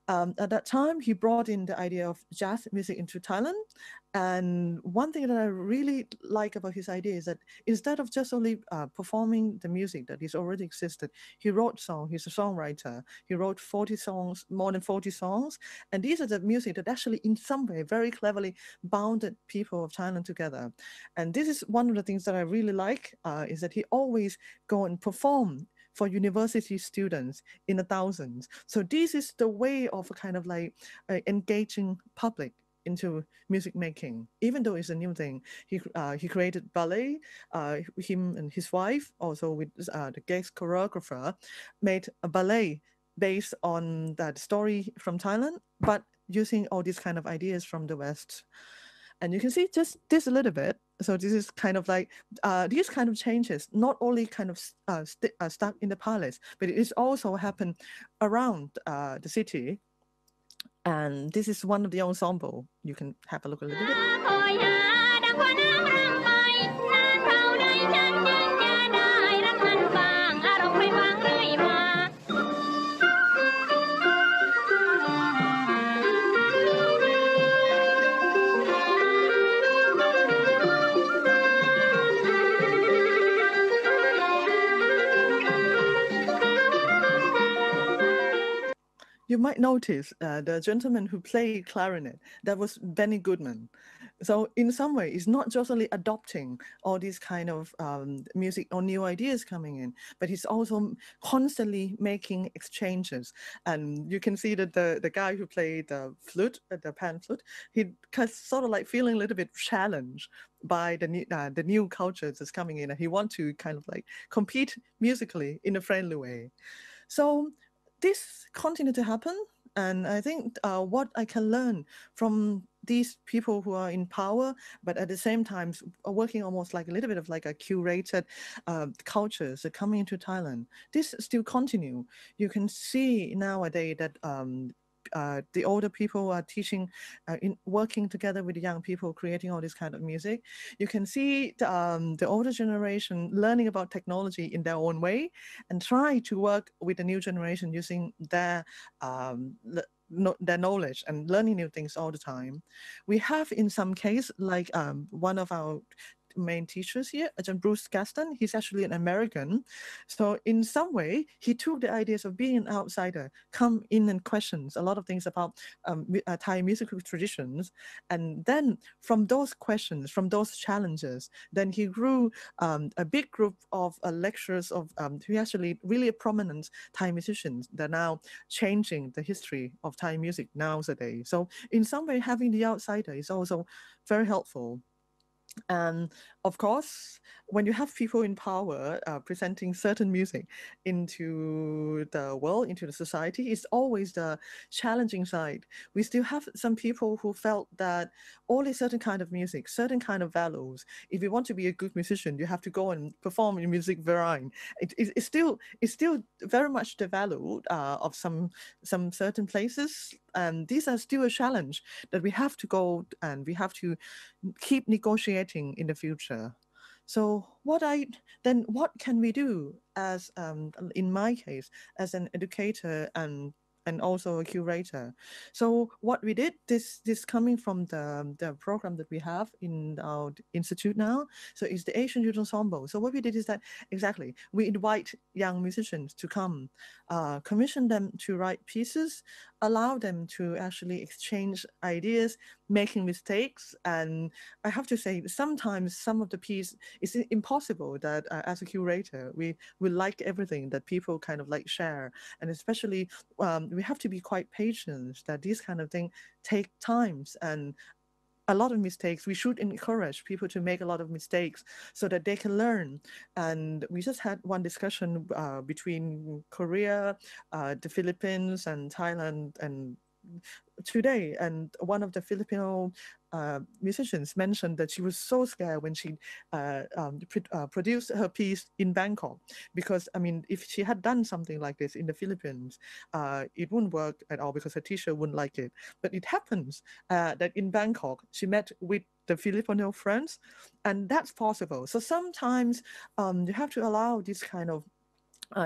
At that time, he brought in the idea of jazz music into Thailand. And one thing that I really like about his idea is that instead of just only performing the music that is already existed, he wrote songs. He's a songwriter. He wrote 40 songs, more than 40 songs. And these are the music that actually in some way very cleverly bounded people of Thailand together. And this is one of the things that I really like, is that he always go and perform for university students in the thousands. So this is the way of a kind of like engaging public into music making, even though it's a new thing. He created ballet. Him and his wife, also with the guest choreographer, made a ballet based on that story from Thailand, but using all these kind of ideas from the West. And you can see just this a little bit. So this is kind of like, these kind of changes, not only kind of stuck in the palace, but it is also happened around the city. And this is one of the ensemble. You can have a look a little bit. You might notice the gentleman who played clarinet, that was Benny Goodman. So in some way, it's not just only adopting all these kind of music or new ideas coming in, but he's also constantly making exchanges. And you can see that the guy who played the flute, the pan flute, he sort of like feeling a little bit challenged by the new cultures that's coming in, and he wants to kind of like compete musically in a friendly way. So this continued to happen, and I think what I can learn from these people who are in power, but at the same time are working almost like a little bit of like a curated cultures that coming into Thailand, this still continue. You can see nowadays that the older people are teaching, working together with the young people, creating all this kind of music. You can see the older generation learning about technology in their own way and try to work with the new generation using their knowledge and learning new things all the time. We have in some case, like one of our main teachers here, John Bruce Gaston, he's actually an American. So in some way, he took the ideas of being an outsider, come in and questions a lot of things about Thai musical traditions. And then from those questions, from those challenges, then he grew a big group of lecturers of who actually really prominent Thai musicians. They're now changing the history of Thai music nowadays. So in some way, having the outsider is also very helpful. And of course, when you have people in power presenting certain music into the world, into the society, it's always the challenging side. We still have some people who felt that only certain kind of music, certain kind of values, if you want to be a good musician, you have to go and perform in music verein. It's still very much the value of some certain places. And these are still a challenge that we have to go and we have to keep negotiating in the future. So what can we do as, in my case, as an educator and also a curator? So what we did, this coming from the program that we have in our institute now, so it's the ASEAN Youth Ensemble. So what we did is that, exactly, we invite young musicians to come, commission them to write pieces, allow them to actually exchange ideas, making mistakes. And I have to say, sometimes some of the piece, it's impossible that as a curator, we like everything that people kind of like share. And especially, we have to be quite patient that these kind of things take times and a lot of mistakes. We should encourage people to make a lot of mistakes so that they can learn. And we just had one discussion between Korea, the Philippines and Thailand and today, and one of the Filipino musicians mentioned that she was so scared when she produced her piece in Bangkok, because I mean, if she had done something like this in the Philippines, it wouldn't work at all because her teacher wouldn't like it. But it happens that in Bangkok she met with the Filipino friends, and that's possible. So sometimes you have to allow this kind of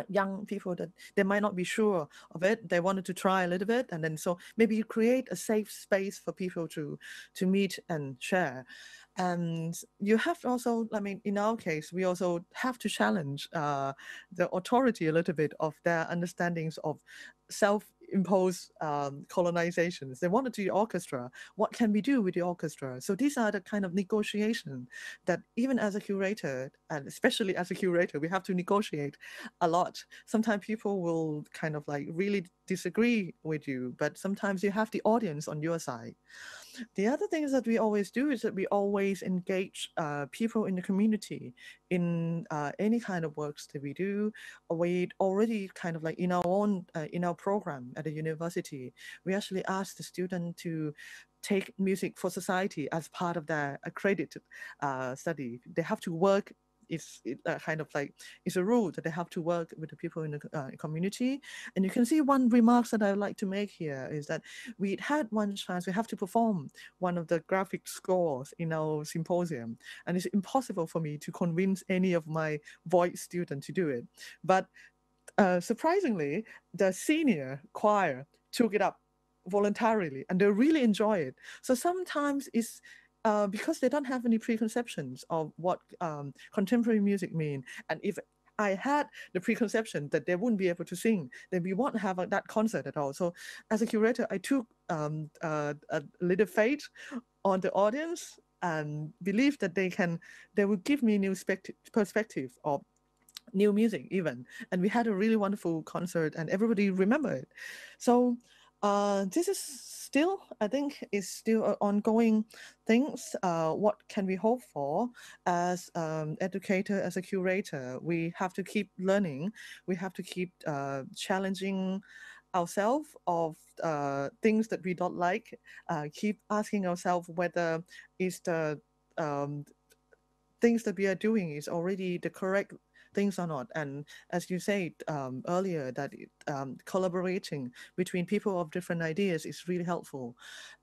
young people that they might not be sure of it. They wanted to try a little bit, and then so maybe you create a safe space for people to meet and share. And you have also, I mean, in our case, we also have to challenge the authority a little bit of their understandings of self-imposed colonizations. They wanted to the orchestra. What can we do with the orchestra? So these are the kind of negotiation that even as a curator, and especially as a curator, we have to negotiate a lot. Sometimes people will kind of like really disagree with you, but sometimes you have the audience on your side. The other things that we always do is that we always engage people in the community in any kind of works that we do. We already kind of like in our own, in our program at the university, we actually ask the student to take music for society as part of their accredited study. They have to work. It's a rule that they have to work with the people in the community. And you can see one remarks that I would like to make here is that we had one chance, we have to perform one of the graphic scores in our symposium. And it's impossible for me to convince any of my void students to do it. But surprisingly, the senior choir took it up voluntarily and they really enjoy it. So sometimes it's, because they don't have any preconceptions of what contemporary music means. And if I had the preconception that they wouldn't be able to sing, then we won't have that concert at all. So as a curator, I took a little faith on the audience and believe that they will give me new perspective of new music even. And we had a really wonderful concert and everybody remember it. So this is still, I think, is still ongoing things. What can we hope for as educator, as a curator? We have to keep learning. We have to keep challenging ourselves of things that we don't like. Keep asking ourselves whether is the things that we are doing is already the correct things or not. And as you said earlier, that collaborating between people of different ideas is really helpful.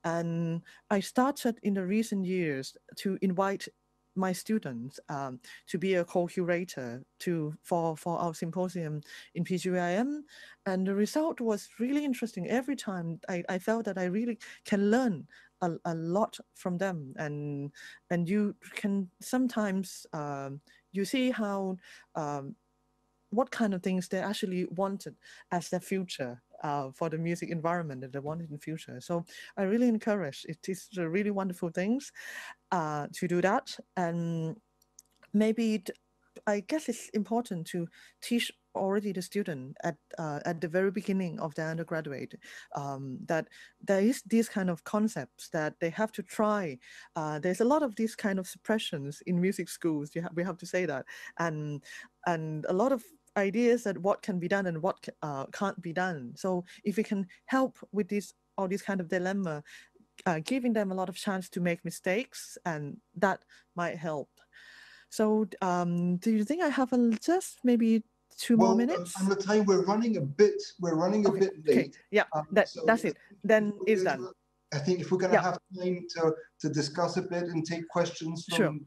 And I started in the recent years to invite my students to be a co-curator for our symposium in PGIM. And the result was really interesting. Every time I felt that I really can learn a lot from them. And you can sometimes, you see how, what kind of things they actually wanted as their future for the music environment that they wanted in the future. So I really encourage, it is really wonderful things to do that. And maybe, I guess it's important to teach already the student at the very beginning of their undergraduate that there is these kind of concepts that they have to try. There's a lot of these kind of suppressions in music schools, we have to say that, and a lot of ideas that what can be done and what can't be done. So if we can help with this, all these kind of dilemma, giving them a lot of chance to make mistakes, and that might help. So do you think I have just maybe 2 more minutes? I'm the time we're running a bit late. Okay. Yeah, that's it. Then it's done. I think if we're going to have time to discuss a bit and take questions from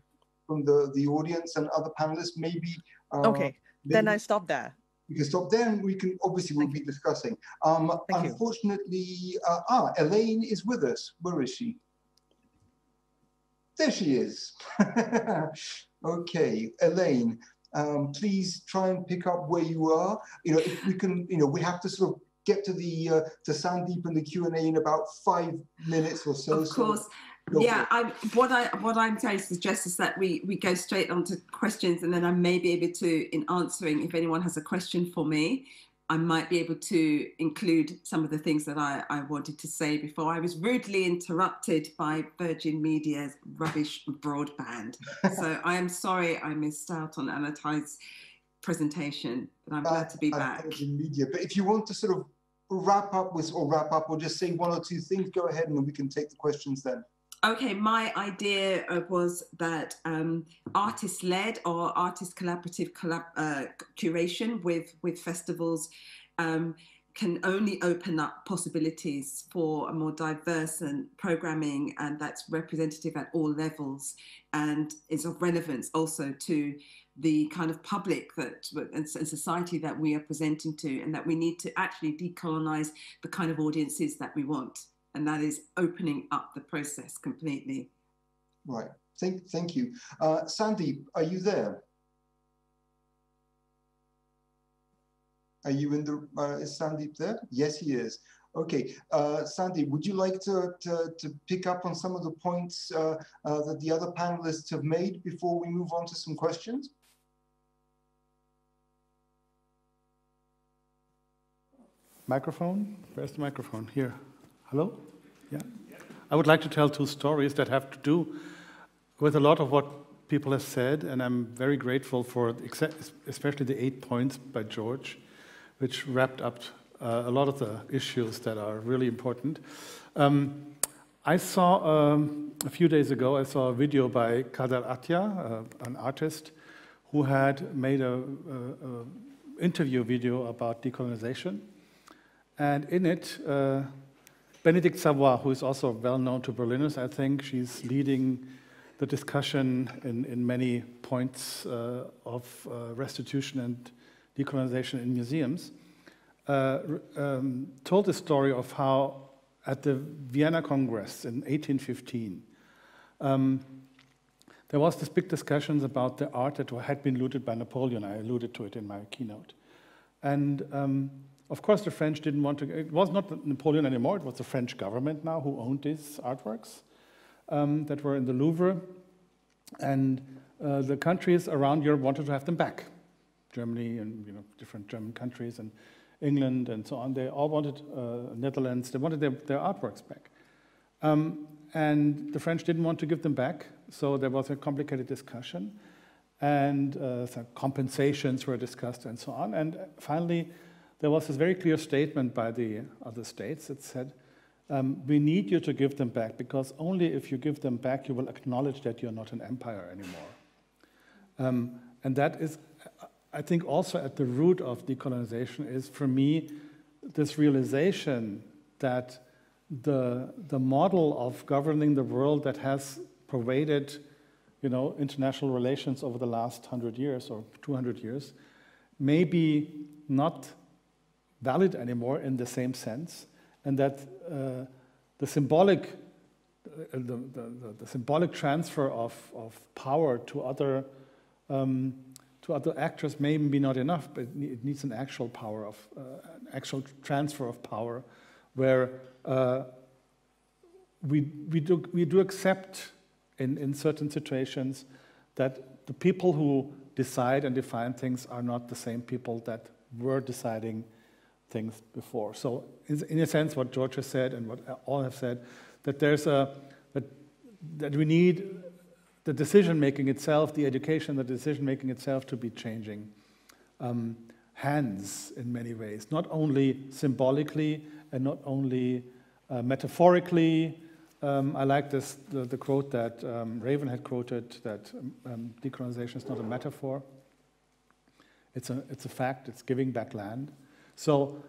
the audience and other panelists, maybe. Maybe then I stop there. You can stop there, and we can obviously we'll be discussing. Unfortunately, Elaine is with us. Where is she? There she is. Okay, Elaine, please try and pick up where you are. You know, if we can, you know, we have to sort of get to the to Sandeep and the Q&A in about 5 minutes or so. Of course, so yeah. What I'm trying to suggest is that we go straight on to questions, and then I may be able to, in answering, if anyone has a question for me, I might be able to include some of the things that I wanted to say before I was rudely interrupted by Virgin Media's rubbish broadband. So I am sorry I missed out on Anothai's presentation, but I'm glad to be back. Virgin Media. But if you want to sort of wrap up or just say 1 or 2 things, go ahead and then we can take the questions then. Okay, my idea was that artist-led or artist collaborative curation with festivals can only open up possibilities for a more diverse and programming, and that's representative at all levels and is of relevance also to the kind of public that and society that we are presenting to, and that we need to actually decolonize the kind of audiences that we want. And that is opening up the process completely. Right. Thank you. Sandeep, are you there? Are you in the, is Sandeep there? Yes, he is. Okay, Sandeep, would you like to pick up on some of the points that the other panelists have made before we move on to some questions? Microphone, where's the microphone? Here, hello? Yeah, I would like to tell two stories that have to do with a lot of what people have said, and I'm very grateful for, especially the 8 points by George, which wrapped up a lot of the issues that are really important. I saw, a few days ago, I saw a video by Kadar Atya, an artist, who had made a interview video about decolonization. And in it, Benedict Savoy, who is also well known to Berliners, I think she's leading the discussion in many points of restitution and decolonization in museums, told the story of how at the Vienna Congress in 1815, there was this big discussion about the art that had been looted by Napoleon. I alluded to it in my keynote. And of course the French didn't want to, it was not Napoleon anymore, it was the French government now who owned these artworks that were in the Louvre. And the countries around Europe wanted to have them back. Germany and different German countries and England and so on, they all wanted, Netherlands, they wanted their artworks back. And the French didn't want to give them back, so there was a complicated discussion, and some compensations were discussed and so on. And finally, there was this very clear statement by the other states that said, we need you to give them back, because only if you give them back, you will acknowledge that you're not an empire anymore. And that is, I think, also at the root of decolonization is, for me, this realization that the model of governing the world that has pervaded, international relations over the last 100 years or 200 years may be not valid anymore in the same sense, and that the symbolic transfer of power to other actors may be not enough, but it needs an actual power of, actual transfer of power, where we do accept in certain situations that the people who decide and define things are not the same people that were deciding things before. So in a sense, what George has said and what all have said, that there's that we need the decision-making itself, the education, the decision-making itself to be changing hands in many ways, not only symbolically and not only metaphorically. I like this, the quote that Raven had quoted, that decolonization is not a metaphor. It's a fact, it's giving back land. So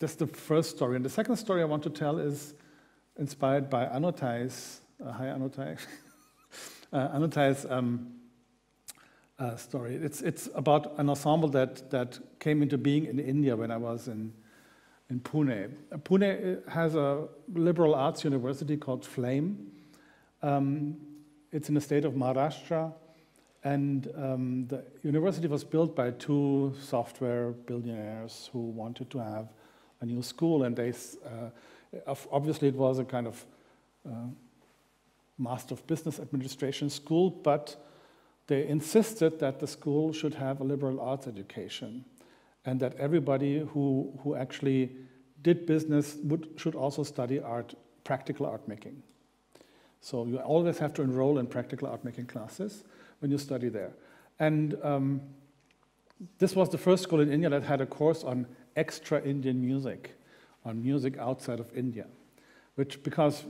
that's the first story. And the second story I want to tell is inspired by Anothai's, hi Anothai. Anothai's story. It's about an ensemble that came into being in India when I was in Pune. Pune has a liberal arts university called Flame. It's in the state of Maharashtra, and the university was built by two software billionaires who wanted to have a new school, and they obviously it was a kind of Master of Business Administration school, but they insisted that the school should have a liberal arts education and that everybody who actually did business should also study art, practical art making. So you always have to enroll in practical art making classes when you study there. And this was the first school in India that had a course on extra Indian music, on music outside of India, which, because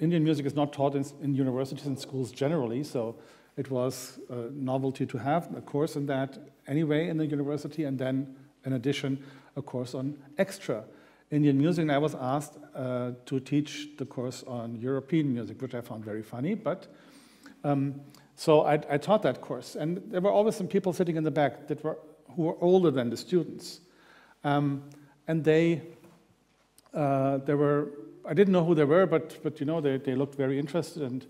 Indian music is not taught in universities and schools generally, so it was a novelty to have a course in that anyway in the university, and then, in addition, a course on extra Indian music. And I was asked to teach the course on European music, which I found very funny, but So I taught that course, and there were always some people sitting in the back that were, who were older than the students. And they were, I didn't know who they were, but you know, they looked very interested.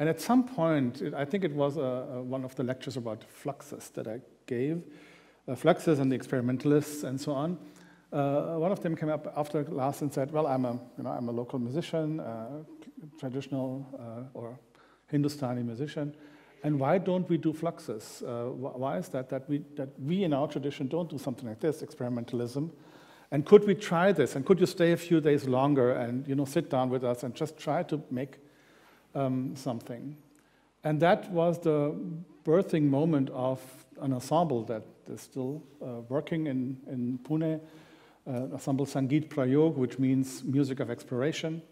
And at some point, I think it was one of the lectures about Fluxus that I gave, Fluxus and the experimentalists and so on. One of them came up after class and said, well, I'm a local musician, traditional or Hindustani musician, and why don't we do Fluxus? Why is that we in our tradition don't do something like this, experimentalism? And could we try this? And could you stay a few days longer and, you know, sit down with us and just try to make something? And that was the birthing moment of an ensemble that is still working in Pune, Ensemble Sangeet Prayog, which means music of exploration,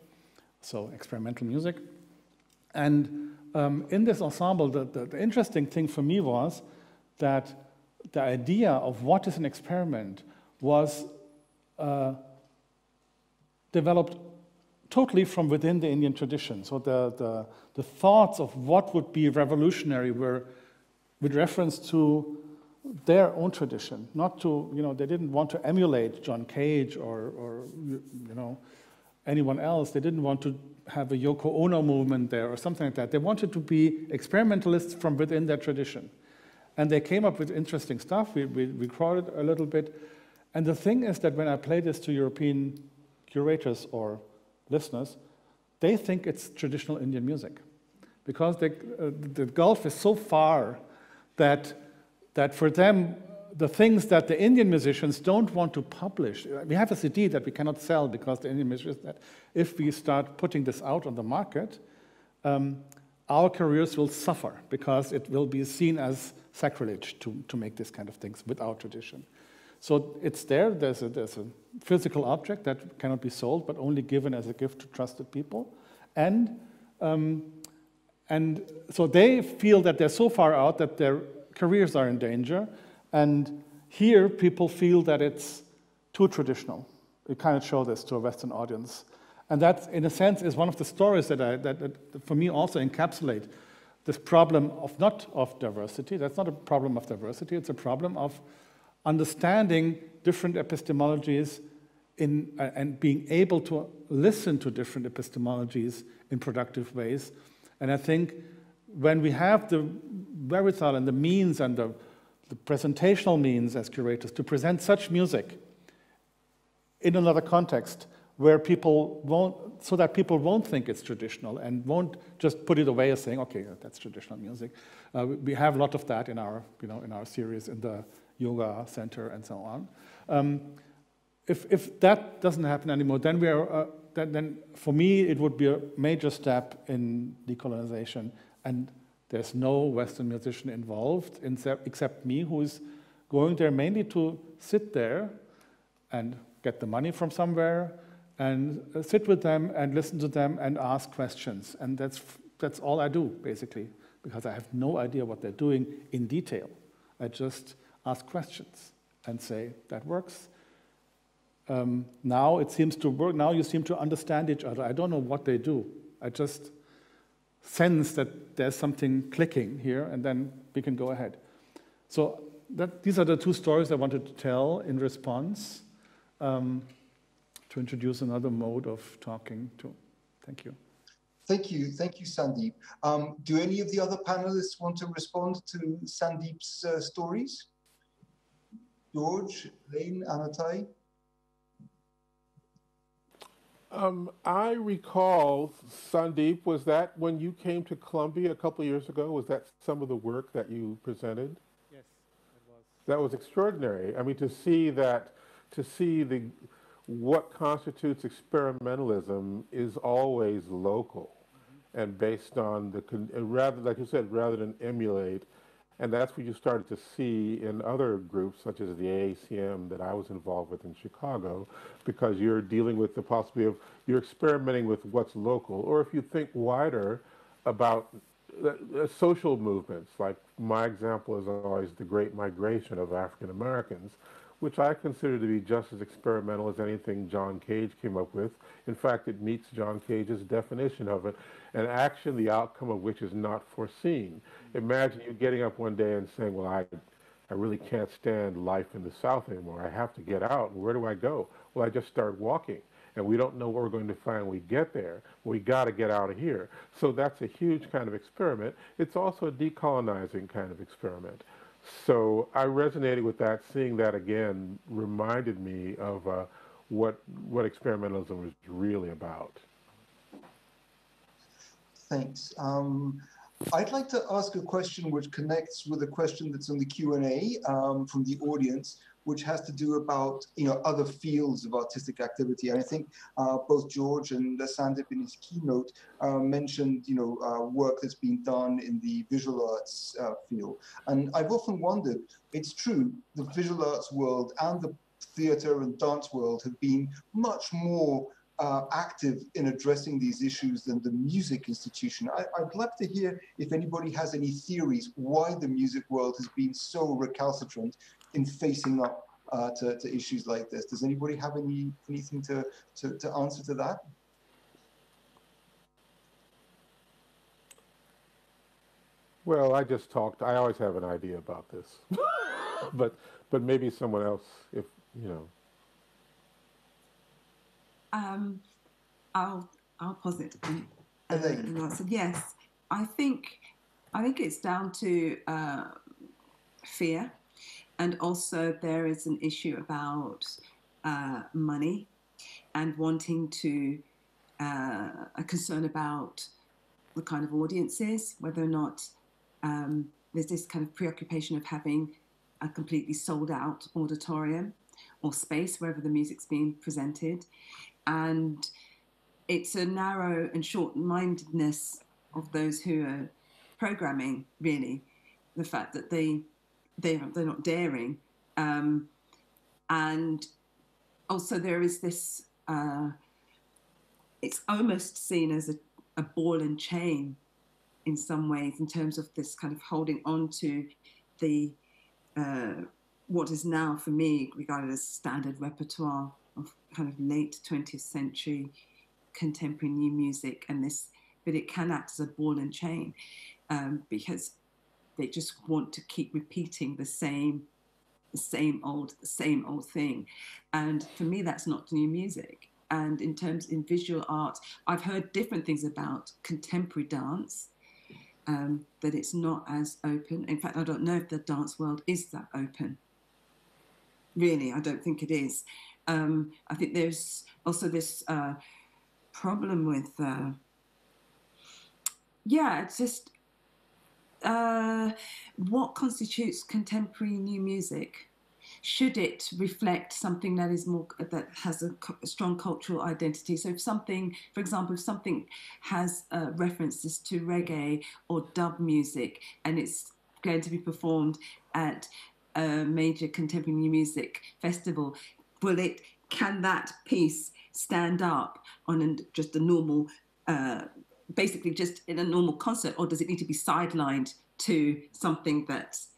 so experimental music. And in this ensemble, the interesting thing for me was that the idea of what is an experiment was developed totally from within the Indian tradition. So the thoughts of what would be revolutionary were with reference to their own tradition, not to, you know, they didn't want to emulate John Cage or you know, anyone else. They didn't want to have a Yoko Ono movement there or something like that. They wanted to be experimentalists from within their tradition. And they came up with interesting stuff. We recorded a little bit. And the thing is that when I play this to European curators or listeners, they think it's traditional Indian music, because they, the gulf is so far that for them, the things that the Indian musicians don't want to publish, we have a CD that we cannot sell because the Indian musicians, that if we start putting this out on the market, our careers will suffer because it will be seen as sacrilege to make these kind of things without tradition. So it's there, there's a physical object that cannot be sold, but only given as a gift to trusted people. And so they feel that they're so far out that their careers are in danger. And here people feel that it's too traditional. We kind of show this to a Western audience. And that, in a sense, is one of the stories that for me also encapsulate this problem of not of diversity. That's not a problem of diversity, it's a problem of understanding different epistemologies and being able to listen to different epistemologies in productive ways. And I think when we have the wherewithal and the means and the presentational means as curators to present such music in another context where people won't, so that people won't think it's traditional and won't just put it away as saying, okay, that's traditional music. We have a lot of that in our, you know, in our series in the yoga center and so on. If that doesn't happen anymore, then we are then for me it would be a major step in decolonization. And there's no Western musician involved except me, who is going there mainly to sit there and get the money from somewhere and sit with them and listen to them and ask questions. And that's all I do, basically, because I have no idea what they're doing in detail. I just ask questions and say, that works. Now it seems to work. Now you seem to understand each other. I don't know what they do. I just sense that there's something clicking here, and then we can go ahead. So these are the two stories I wanted to tell in response to introduce another mode of talking too. Thank you. Thank you. Thank you, Sandeep. Do any of the other panelists want to respond to Sandeep's stories? George, Elaine, Anothai? I recall, Sandeep, was that when you came to Columbia a couple of years ago, was that some of the work that you presented? Yes, it was. That was extraordinary. I mean, to see what constitutes experimentalism is always local, mm-hmm. and based on rather, like you said, rather than emulate. And that's what you started to see in other groups, such as the AACM that I was involved with in Chicago, because you're dealing with the possibility of, you're experimenting with what's local. Or if you think wider about social movements, like my example is always the Great Migration of African Americans, which I consider to be just as experimental as anything John Cage came up with. In fact, it meets John Cage's definition of it, an action the outcome of which is not foreseen. Imagine you getting up one day and saying, well, I really can't stand life in the South anymore. I have to get out. Where do I go? Well, I just start walking. And we don't know what we're going to find when we get there. We got to get out of here. So that's a huge kind of experiment. It's also a decolonizing kind of experiment. So I resonated with that. Seeing that again reminded me of what experimentalism was really about. Thanks. I'd like to ask a question which connects with a question that's in the Q&A from the audience, which has to do about other fields of artistic activity. And I think both George and Sandeep in his keynote mentioned work that's been done in the visual arts field. And I've often wondered, it's true, the visual arts world and the theater and dance world have been much more active in addressing these issues than the music institution. I'd love to hear if anybody has any theories why the music world has been so recalcitrant in facing up to issues like this. Does anybody have anything to answer to that? Well, I just talked. I always have an idea about this, but maybe someone else, if you know. I'll posit an answer. Yes, I think it's down to fear, and also there is an issue about money and wanting to a concern about the kind of audiences, whether or not there's this kind of preoccupation of having a completely sold out auditorium or space wherever the music's being presented. And it's a narrow and short-mindedness of those who are programming, really, the fact that they're not daring. And also there is this, it's almost seen as a ball and chain in some ways, in terms of this kind of holding on to the, what is now for me regarded as standard repertoire of kind of late 20th century contemporary new music, and this, but it can act as a ball and chain because they just want to keep repeating the same old thing. And for me, that's not new music. And in visual art, I've heard different things about contemporary dance, that it's not as open. In fact, I don't know if the dance world is that open. Really, I don't think it is. I think there's also this problem with, it's just what constitutes contemporary new music? Should it reflect something that is more, that has a strong cultural identity? So if something, for example, if something has references to reggae or dub music, and it's going to be performed at a major contemporary new music festival, can that piece stand up on just a normal, basically just in a normal concert, or does it need to be sidelined to something that's,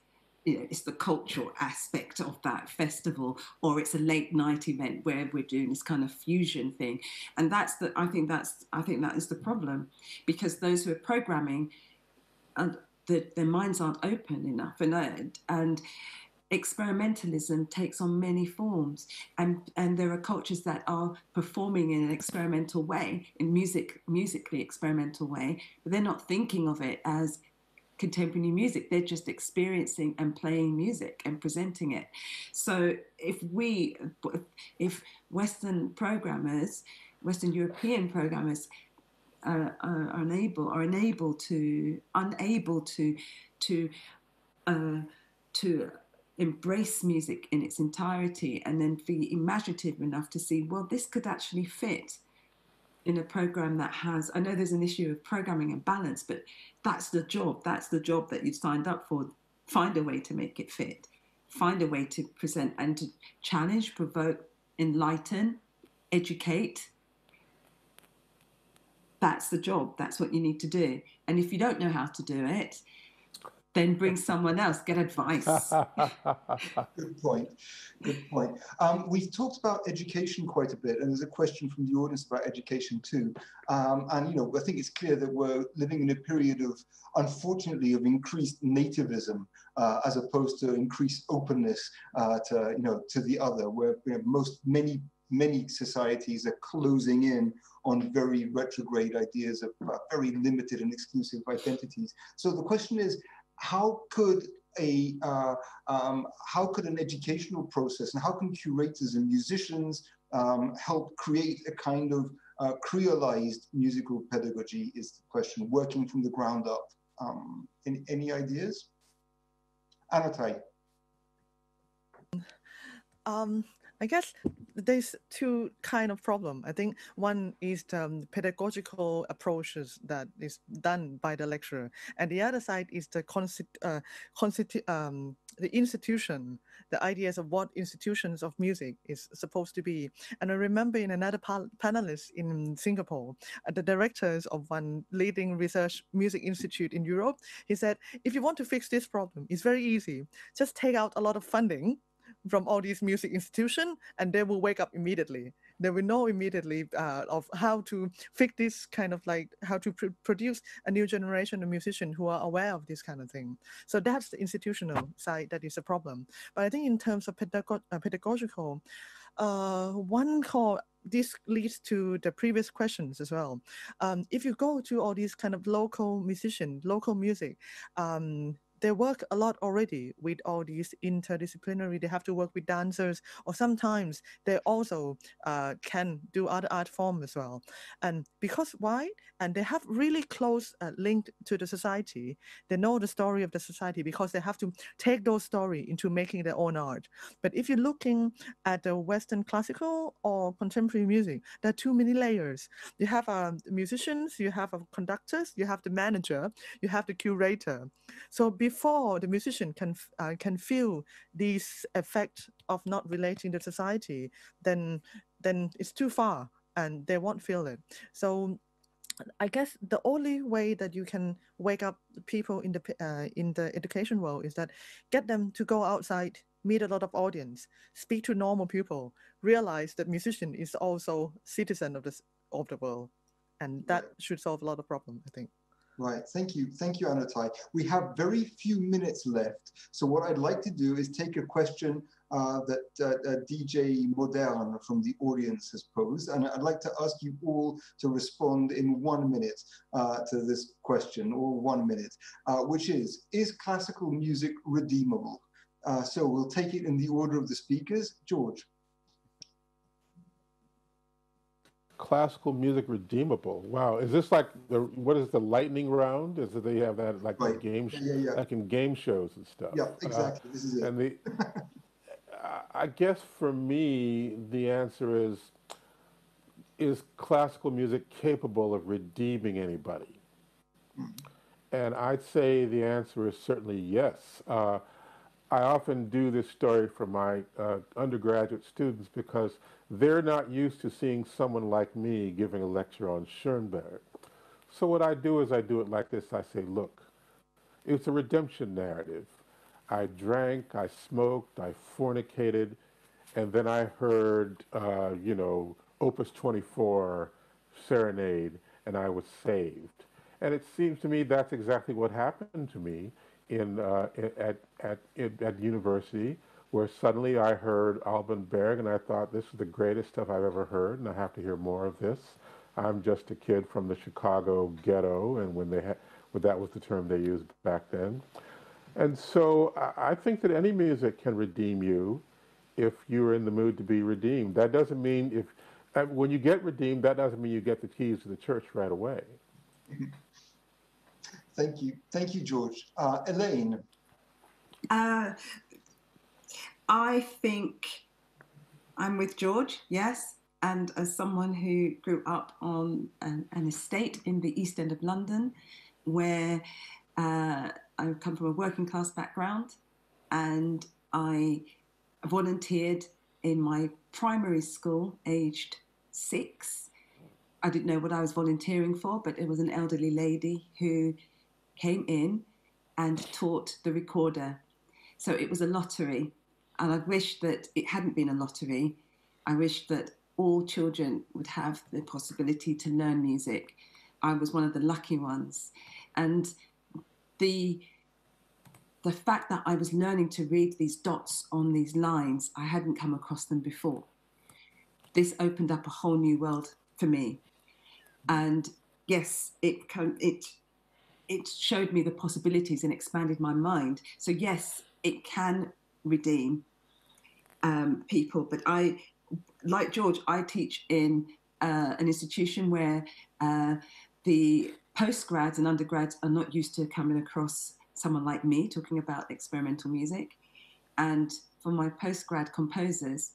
it's the cultural aspect of that festival, or it's a late night event where we're doing this kind of fusion thing? And I think that is the problem, because those who are programming, their minds aren't open enough, and experimentalism takes on many forms, and there are cultures that are performing in an experimental way, in musically experimental way, but they're not thinking of it as contemporary music. They're just experiencing and playing music and presenting it. So if Western European programmers are unable to embrace music in its entirety, and then be imaginative enough to see, well, this could actually fit in a program that has, I know there's an issue of programming and balance, but that's the job that you've signed up for. Find a way to make it fit, find a way to present and to challenge, provoke, enlighten, educate. That's the job, that's what you need to do. And if you don't know how to do it, then bring someone else, get advice. Good point, good point. We've talked about education quite a bit, and there's a question from the audience about education too. And, you know, I think it's clear that we're living in a period of, unfortunately, of increased nativism as opposed to increased openness to, you know, to the other, where many societies are closing in on very retrograde ideas of very limited and exclusive identities. So the question is, how could an educational process, and how can curators and musicians help create a kind of creolized musical pedagogy, is the question, working from the ground up. Any ideas? Anothai. I guess there's two kind of problem. I think one is the pedagogical approaches that is done by the lecturer, and the other side is the institution, the ideas of what institutions of music is supposed to be. And I remember in another panelist in Singapore, the directors of one leading research music institute in Europe, he said, if you want to fix this problem, it's very easy. Just take out a lot of funding from all these music institutions, and they will wake up immediately. They will know immediately of how to fix this kind of like, how to produce a new generation of musicians who are aware of this kind of thing. So that's the institutional side that is a problem. But I think in terms of pedagogical, one call, this leads to the previous questions as well. If you go to all these kind of local musicians, local music, they work a lot already with all these interdisciplinary, they have to work with dancers, or sometimes they also can do other art form as well. And because why? And they have really close link to the society. They know the story of the society because they have to take those story into making their own art. But if you're looking at the Western classical or contemporary music, there are too many layers. You have musicians, you have conductors, you have the manager, you have the curator. So before the musician can feel this effect of not relating to society, then it's too far and they won't feel it. So I guess the only way that you can wake up people in the education world is that get them to go outside, meet a lot of audience, speak to normal people, realize that musician is also citizen of the world, and that should solve a lot of problems, I think. Right, thank you, Anothai. We have very few minutes left, so what I'd like to do is take a question that DJ Modern from the audience has posed, and I'd like to ask you all to respond in 1 minute to this question, or 1 minute, which is classical music redeemable? So we'll take it in the order of the speakers. George. Classical music redeemable. Wow, is this like the, what is the lightning round? Is that they have that like right. Game, yeah. Like in game shows and stuff? Yeah, exactly. This is it. And the, I guess for me, the answer is classical music capable of redeeming anybody? And I'd say the answer is certainly yes. I often do this story for my undergraduate students because they're not used to seeing someone like me giving a lecture on Schoenberg. So what I do is I do it like this. I say, look, it's a redemption narrative. I drank, I smoked, I fornicated, and then I heard, you know, Opus 24 Serenade, and I was saved. And it seems to me that's exactly what happened to me at university, where suddenly I heard Alban Berg and I thought, this is the greatest stuff I've ever heard and I have to hear more of this. I'm just a kid from the Chicago ghetto, and when they had, well, that was the term they used back then. And so I think that any music can redeem you if you're in the mood to be redeemed. That doesn't mean if, when you get redeemed, that doesn't mean you get the keys to the church right away. Thank you, George. Elaine. I think I'm with George, yes, and as someone who grew up on an estate in the East End of London, where I come from a working class background, and I volunteered in my primary school, aged 6. I didn't know what I was volunteering for, but it was an elderly lady who came in and taught the recorder. So it was a lottery. And I wish that it hadn't been a lottery. I wish that all children would have the possibility to learn music. I was one of the lucky ones. And the fact that I was learning to read these dots on these lines, I hadn't come across them before. This opened up a whole new world for me. And yes, it showed me the possibilities and expanded my mind. So yes, it can redeem people. But I, like George, I teach in an institution where the postgrads and undergrads are not used to coming across someone like me talking about experimental music. And for my postgrad composers,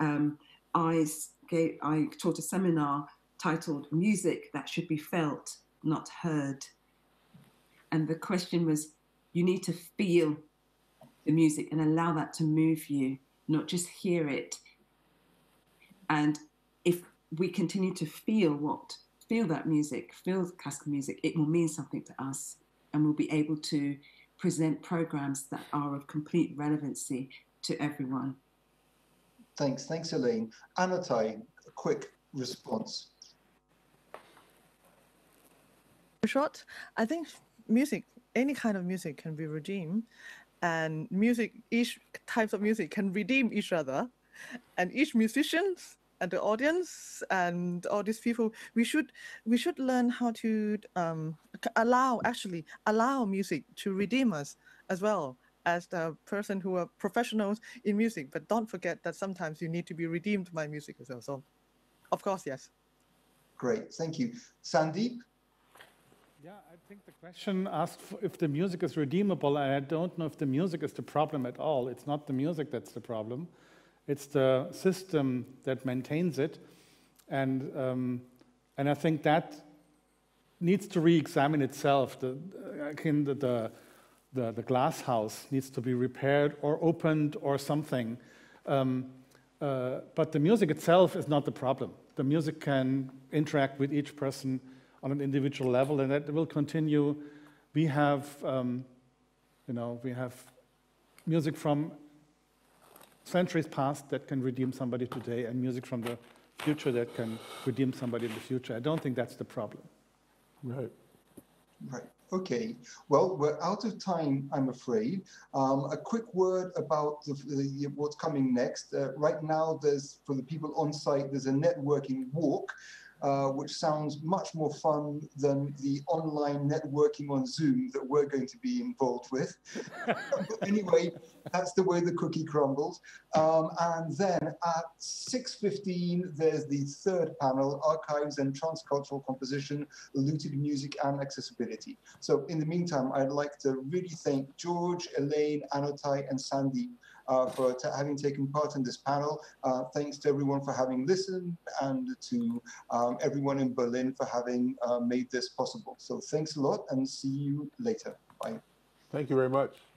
I taught a seminar titled Music That Should Be Felt, Not Heard. And the question was, you need to feel the music and allow that to move you, not just hear it. And if we continue to feel that music, feel classical music, it will mean something to us, and we'll be able to present programs that are of complete relevancy to everyone. Thanks. Thanks, Elaine. Anothai, a quick response. Short, I think music, any kind of music can be redeemed, and music, each types of music can redeem each other, and each musician and the audience and all these people, we should learn how to allow music to redeem us as well as the person who are professionals in music. But don't forget that sometimes you need to be redeemed by music as well. So, of course, yes. Great, thank you. Sandeep? Yeah, I think the question asked if the music is redeemable, and I don't know if the music is the problem at all. It's not the music that's the problem. It's the system that maintains it, and I think that needs to re-examine itself. The glass house needs to be repaired or opened or something. But the music itself is not the problem. The music can interact with each person on an individual level, and that will continue. We have, we have music from centuries past that can redeem somebody today, and music from the future that can redeem somebody in the future. I don't think that's the problem. Right. Right. Okay. Well, we're out of time, I'm afraid. A quick word about what's coming next. Right now, for the people on site, there's a networking walk, which sounds much more fun than the online networking on Zoom that we're going to be involved with. But anyway, that's the way the cookie crumbles. And then at 6:15, there's the third panel, Archives and Transcultural Composition, Looted Music and Accessibility. So in the meantime, I'd like to really thank George, Elaine, Anothai, and Sandeep for having taken part in this panel. Thanks to everyone for having listened, and to everyone in Berlin for having made this possible. So thanks a lot, and see you later. Bye. Thank you very much.